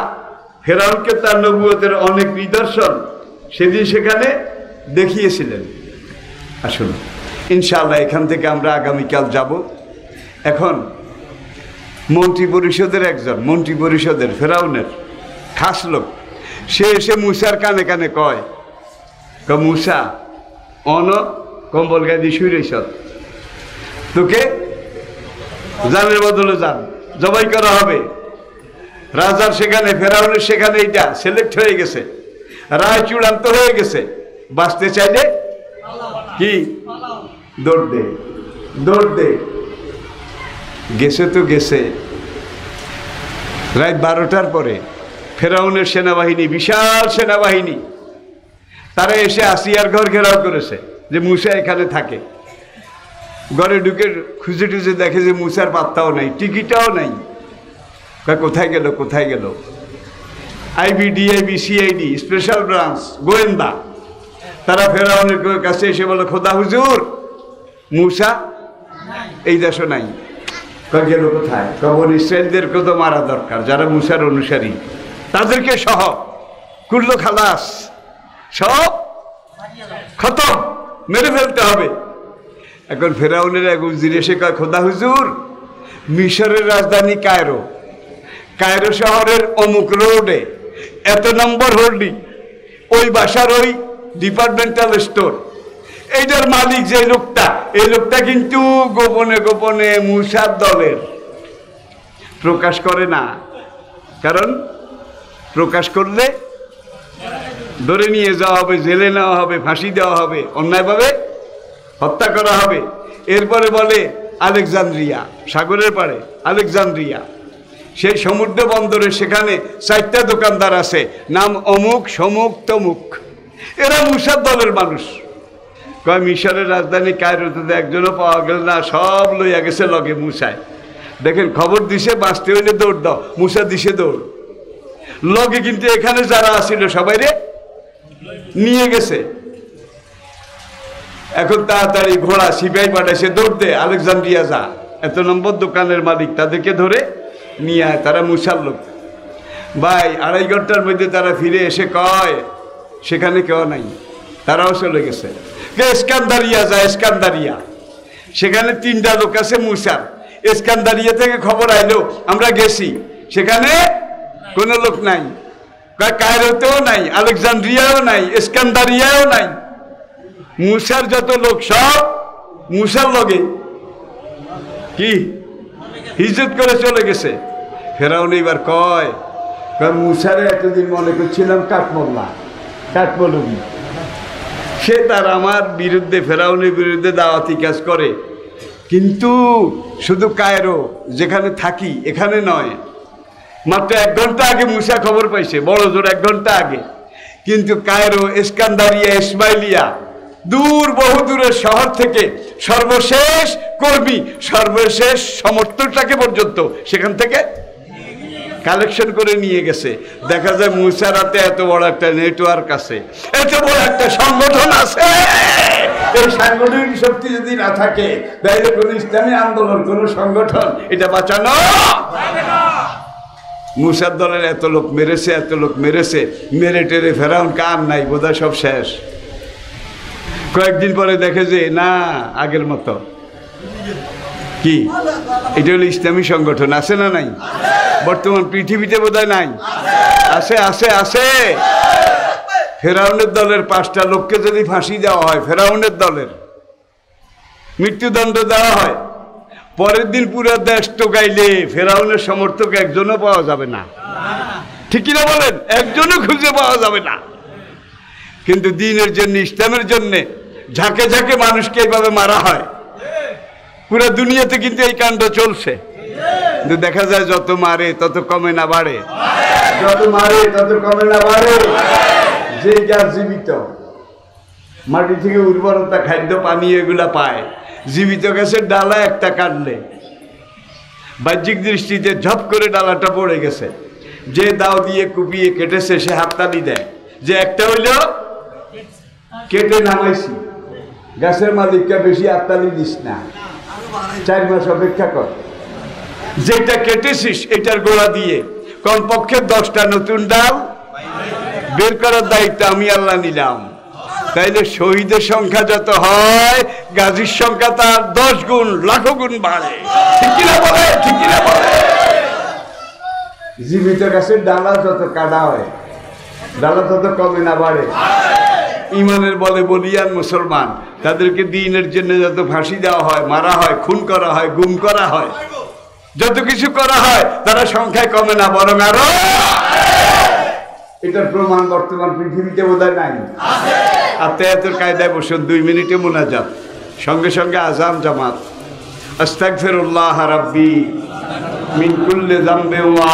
ফেরাউনকে তার নবুয়তের অনেক নিদর্শন সেদিন সেখানে দেখিয়েছিলেন। আসুন ইনশাআল্লাহ এখান থেকে আমরা আগামীকাল যাব। এখন মন্ত্রী পরিষদের একজন মন্ত্রী পরিষদের ফেরাউনের খাস লোক সে এসে মুসার কানে কানে কয়, মুসা অন কম্বল গাদি সুরেশ তোকে জানের বদলে যান জবাই করা হবে। রাজার সেখানে ফেরাউনের সেখানে এটা সিলেক্ট হয়ে গেছে, রায় চূড়ান্ত হয়ে গেছে, বাঁচতে চাইলে কি দৌড় দে দৌড় দে। গেছে তো গেছে, রাত বারোটার পরে ফেরাউনের সেনাবাহিনী বিশাল সেনাবাহিনী তারা এসে আসিয়ার ঘর ঘেরাও করেছে যে মুসা এখানে থাকে। ঘরে ঢুকে খুঁজে টুজে দেখে যে মুসার পাত্তাও নাই, টিকিটাও নাই, কোথায় গেল কোথায় গেল। IB DIB CID special branch গোয়েন্দা তারা ফেরাউনের কাছে এসে বলে, খোদা হুজুর মুসা এই দেশও নাই। গেল কোথায়? কবর ইসরায়েলদেরকে তো মারা দরকার, যারা মুসার অনুসারী তাদেরকে সহ কুল্লো খালাস সব খতম মেরে ফেলতে হবে। এখন ফেরাউনের এক উজির এসে কয়, খোদা হুজুর মিশরের রাজধানী কায়রো কায়রো শহরের অমুক রোডে এত নম্বর হোল্ডিং ওই বাসার ওই ডিপার্টমেন্টাল স্টোর এইটার মালিক যে লোকটা এই লোকটা কিন্তু গোপনে গোপনে মুসার দলের, প্রকাশ করে না, কারণ প্রকাশ করলে ধরে নিয়ে যাওয়া হবে, জেলে নেওয়া হবে, ফাঁসি দেওয়া হবে, অন্যায়ভাবে হত্যা করা হবে। এরপরে বলে আলেকজান্দ্রিয়া সাগরের পাড়ে আলেকজান্দ্রিয়া সেই সমুদ্র বন্দরে সেখানে চারটা দোকানদার আছে নাম অমুক সমুক তমুক, এরা মুসার দলের মানুষ। কয় মিশরের রাজধানী কায়রোতে একজনও পাওয়া গেল না, সব লইয়া গেছে লগে মুসায়। দেখেন খবর দিছে বাঁচতে হইলে দৌড় দাও, মুসা দিছে দৌড়, লগে কিন্তু এখানে যারা আসছিল সবাই রে নিয়ে গেছে। এখন তাড়াতাড়ি ঘোড়া সিপাই পাঠাইছে, দৌড় দে আলেকজান্দ্রিয়া যা, এত নম্বর দোকানের মালিক তাদেরকে ধরে নিয়ে আয়, তারা মুসার লোক। ভাই আড়াই ঘন্টার মধ্যে তারা ফিরে এসে কয় সেখানে কেউ নাই, তারাও চলে গেছে। ইস্কান্দারিয়া যা, ইস্কান্দারিয়া সেখানে তিনটা লোক আছে মুসার, ইস্কান্দারিয়া থেকে খবর আইলো আমরা গেছি সেখানে কোনো লোক নাই, কায়রোতেও নাই, আলেকজান্দ্রিয়াও নাই, ইস্কান্দারিয়াও নাই, মুসার যত লোক সব মুসার লগে কি হিজরত করে চলে গেছে। ফেরাউন এবার কয়, মুসারে এতদিন মনে করছিলাম কাঠমোল্লা কাঠমলুকি, সে তার আমার বিরুদ্ধে ফেরাউনের বিরুদ্ধে দাওয়াতি কাজ করে, কিন্তু শুধু কায়রো যেখানে থাকি এখানে নয়, মাত্র এক ঘন্টা আগে মুসা খবর পাইছে, বড় জোর এক ঘন্টা আগে, কিন্তু কায়রো ইস্কান্দারিয়া ইসমাইলিয়া দূর বহু দূরের শহর থেকে সর্বশেষ কর্মী সর্বশেষ সমর্থকটাকে পর্যন্ত সেখান থেকে কালেকশন করে নিয়ে গেছে। দেখা যায় মুসার হাতে এত বড় একটা নেটওয়ার্ক আছে, এত বড় একটা সংগঠন আছে, এই সাংগঠনিক শক্তি যদি না থাকে তাহলে কোনো ইসলামী আন্দোলন কোনো সংগঠন এটা বাঁচানো। মুসার দলের এত লোক মেরেছে এত লোক মেরেছে মেরে টেরে ফেরাউন কাম নাই বোধহয় সব শেষ। কয়েকদিন পরে দেখে যে না আগের মতো কি এটা হলো ইসলামী সংগঠন আছে না নাই, বর্তমান পৃথিবীতে বোধহয় নাই, আছে আছে আছে। ফেরাউনের দলের পাঁচটা লোককে যদি ফাঁসি দেওয়া হয়, ফেরাউনের দলের মৃত্যুদণ্ড দেওয়া হয়, পরের দিন পুরো দেশ টোকাইলে ফেরাউনের সমর্থক একজনও পাওয়া যাবে না, ঠিক কিনা বলেন, একজনও খুঁজে পাওয়া যাবে না। কিন্তু দিনের জন্য ইসলামের জন্যে ঝাঁকে ঝাঁকে মানুষকে এইভাবে মারা হয়, পুরো দুনিয়াতে কিন্তু এই কাণ্ড চলছে, কিন্তু দেখা যায় যত মারে তত কমে না বাড়ে, যত মারে তত কমে না বাড়ে। যে গাছ জীবিত মাটি থেকে উর্বরতা খাদ্য পানি এগুলা পায়, জীবিত গাছের ডালা একটা কাটলে বাহ্যিক দৃষ্টিতে ঝপ করে ডালাটা পড়ে গেছে, যে দাও দিয়ে কুপিয়ে কেটেছে সে হাততালি দেয় যে একটা হইল কেটে নামাইছি, গাছের মালিককে বেশি হাততালি দিস না, চার মাস অপেক্ষা কর। যেটা কেটেছিস এটার গোড়া দিয়ে কমপক্ষে দশটা নতুন ডাল বের করার দায়িত্ব আমি আল্লাহ নিলাম। তাইলে শহীদের সংখ্যা যত হয় গাজীর সংখ্যা তার দশ গুণ লাখো গুণ বাড়ে, ঠিক না বলে? ঠিক না বলে? জীবিত গাছের ডালা যত কাটা হয় ডালা তত কমে না বাড়ে। ইমানের বলে বলিয়ান মুসলমান, তাদেরকে দিনের জন্য যত ফাঁসি দেওয়া হয়, মারা হয়, খুন করা হয়, গুম করা হয়, যত কিছু করা হয়, তারা সংখ্যায় কমে না বরং আরো। এটার প্রমাণ বর্তমান পৃথিবীতে বোধহয় নাই। আত্মায়াতের কায়দায় বসুন, দুই মিনিটে মোনাজাত, সঙ্গে সঙ্গে আজান জামাত। আস্তাগফিরুল্লাহ রাব্বি মিন কুল্লি যামবি ওয়া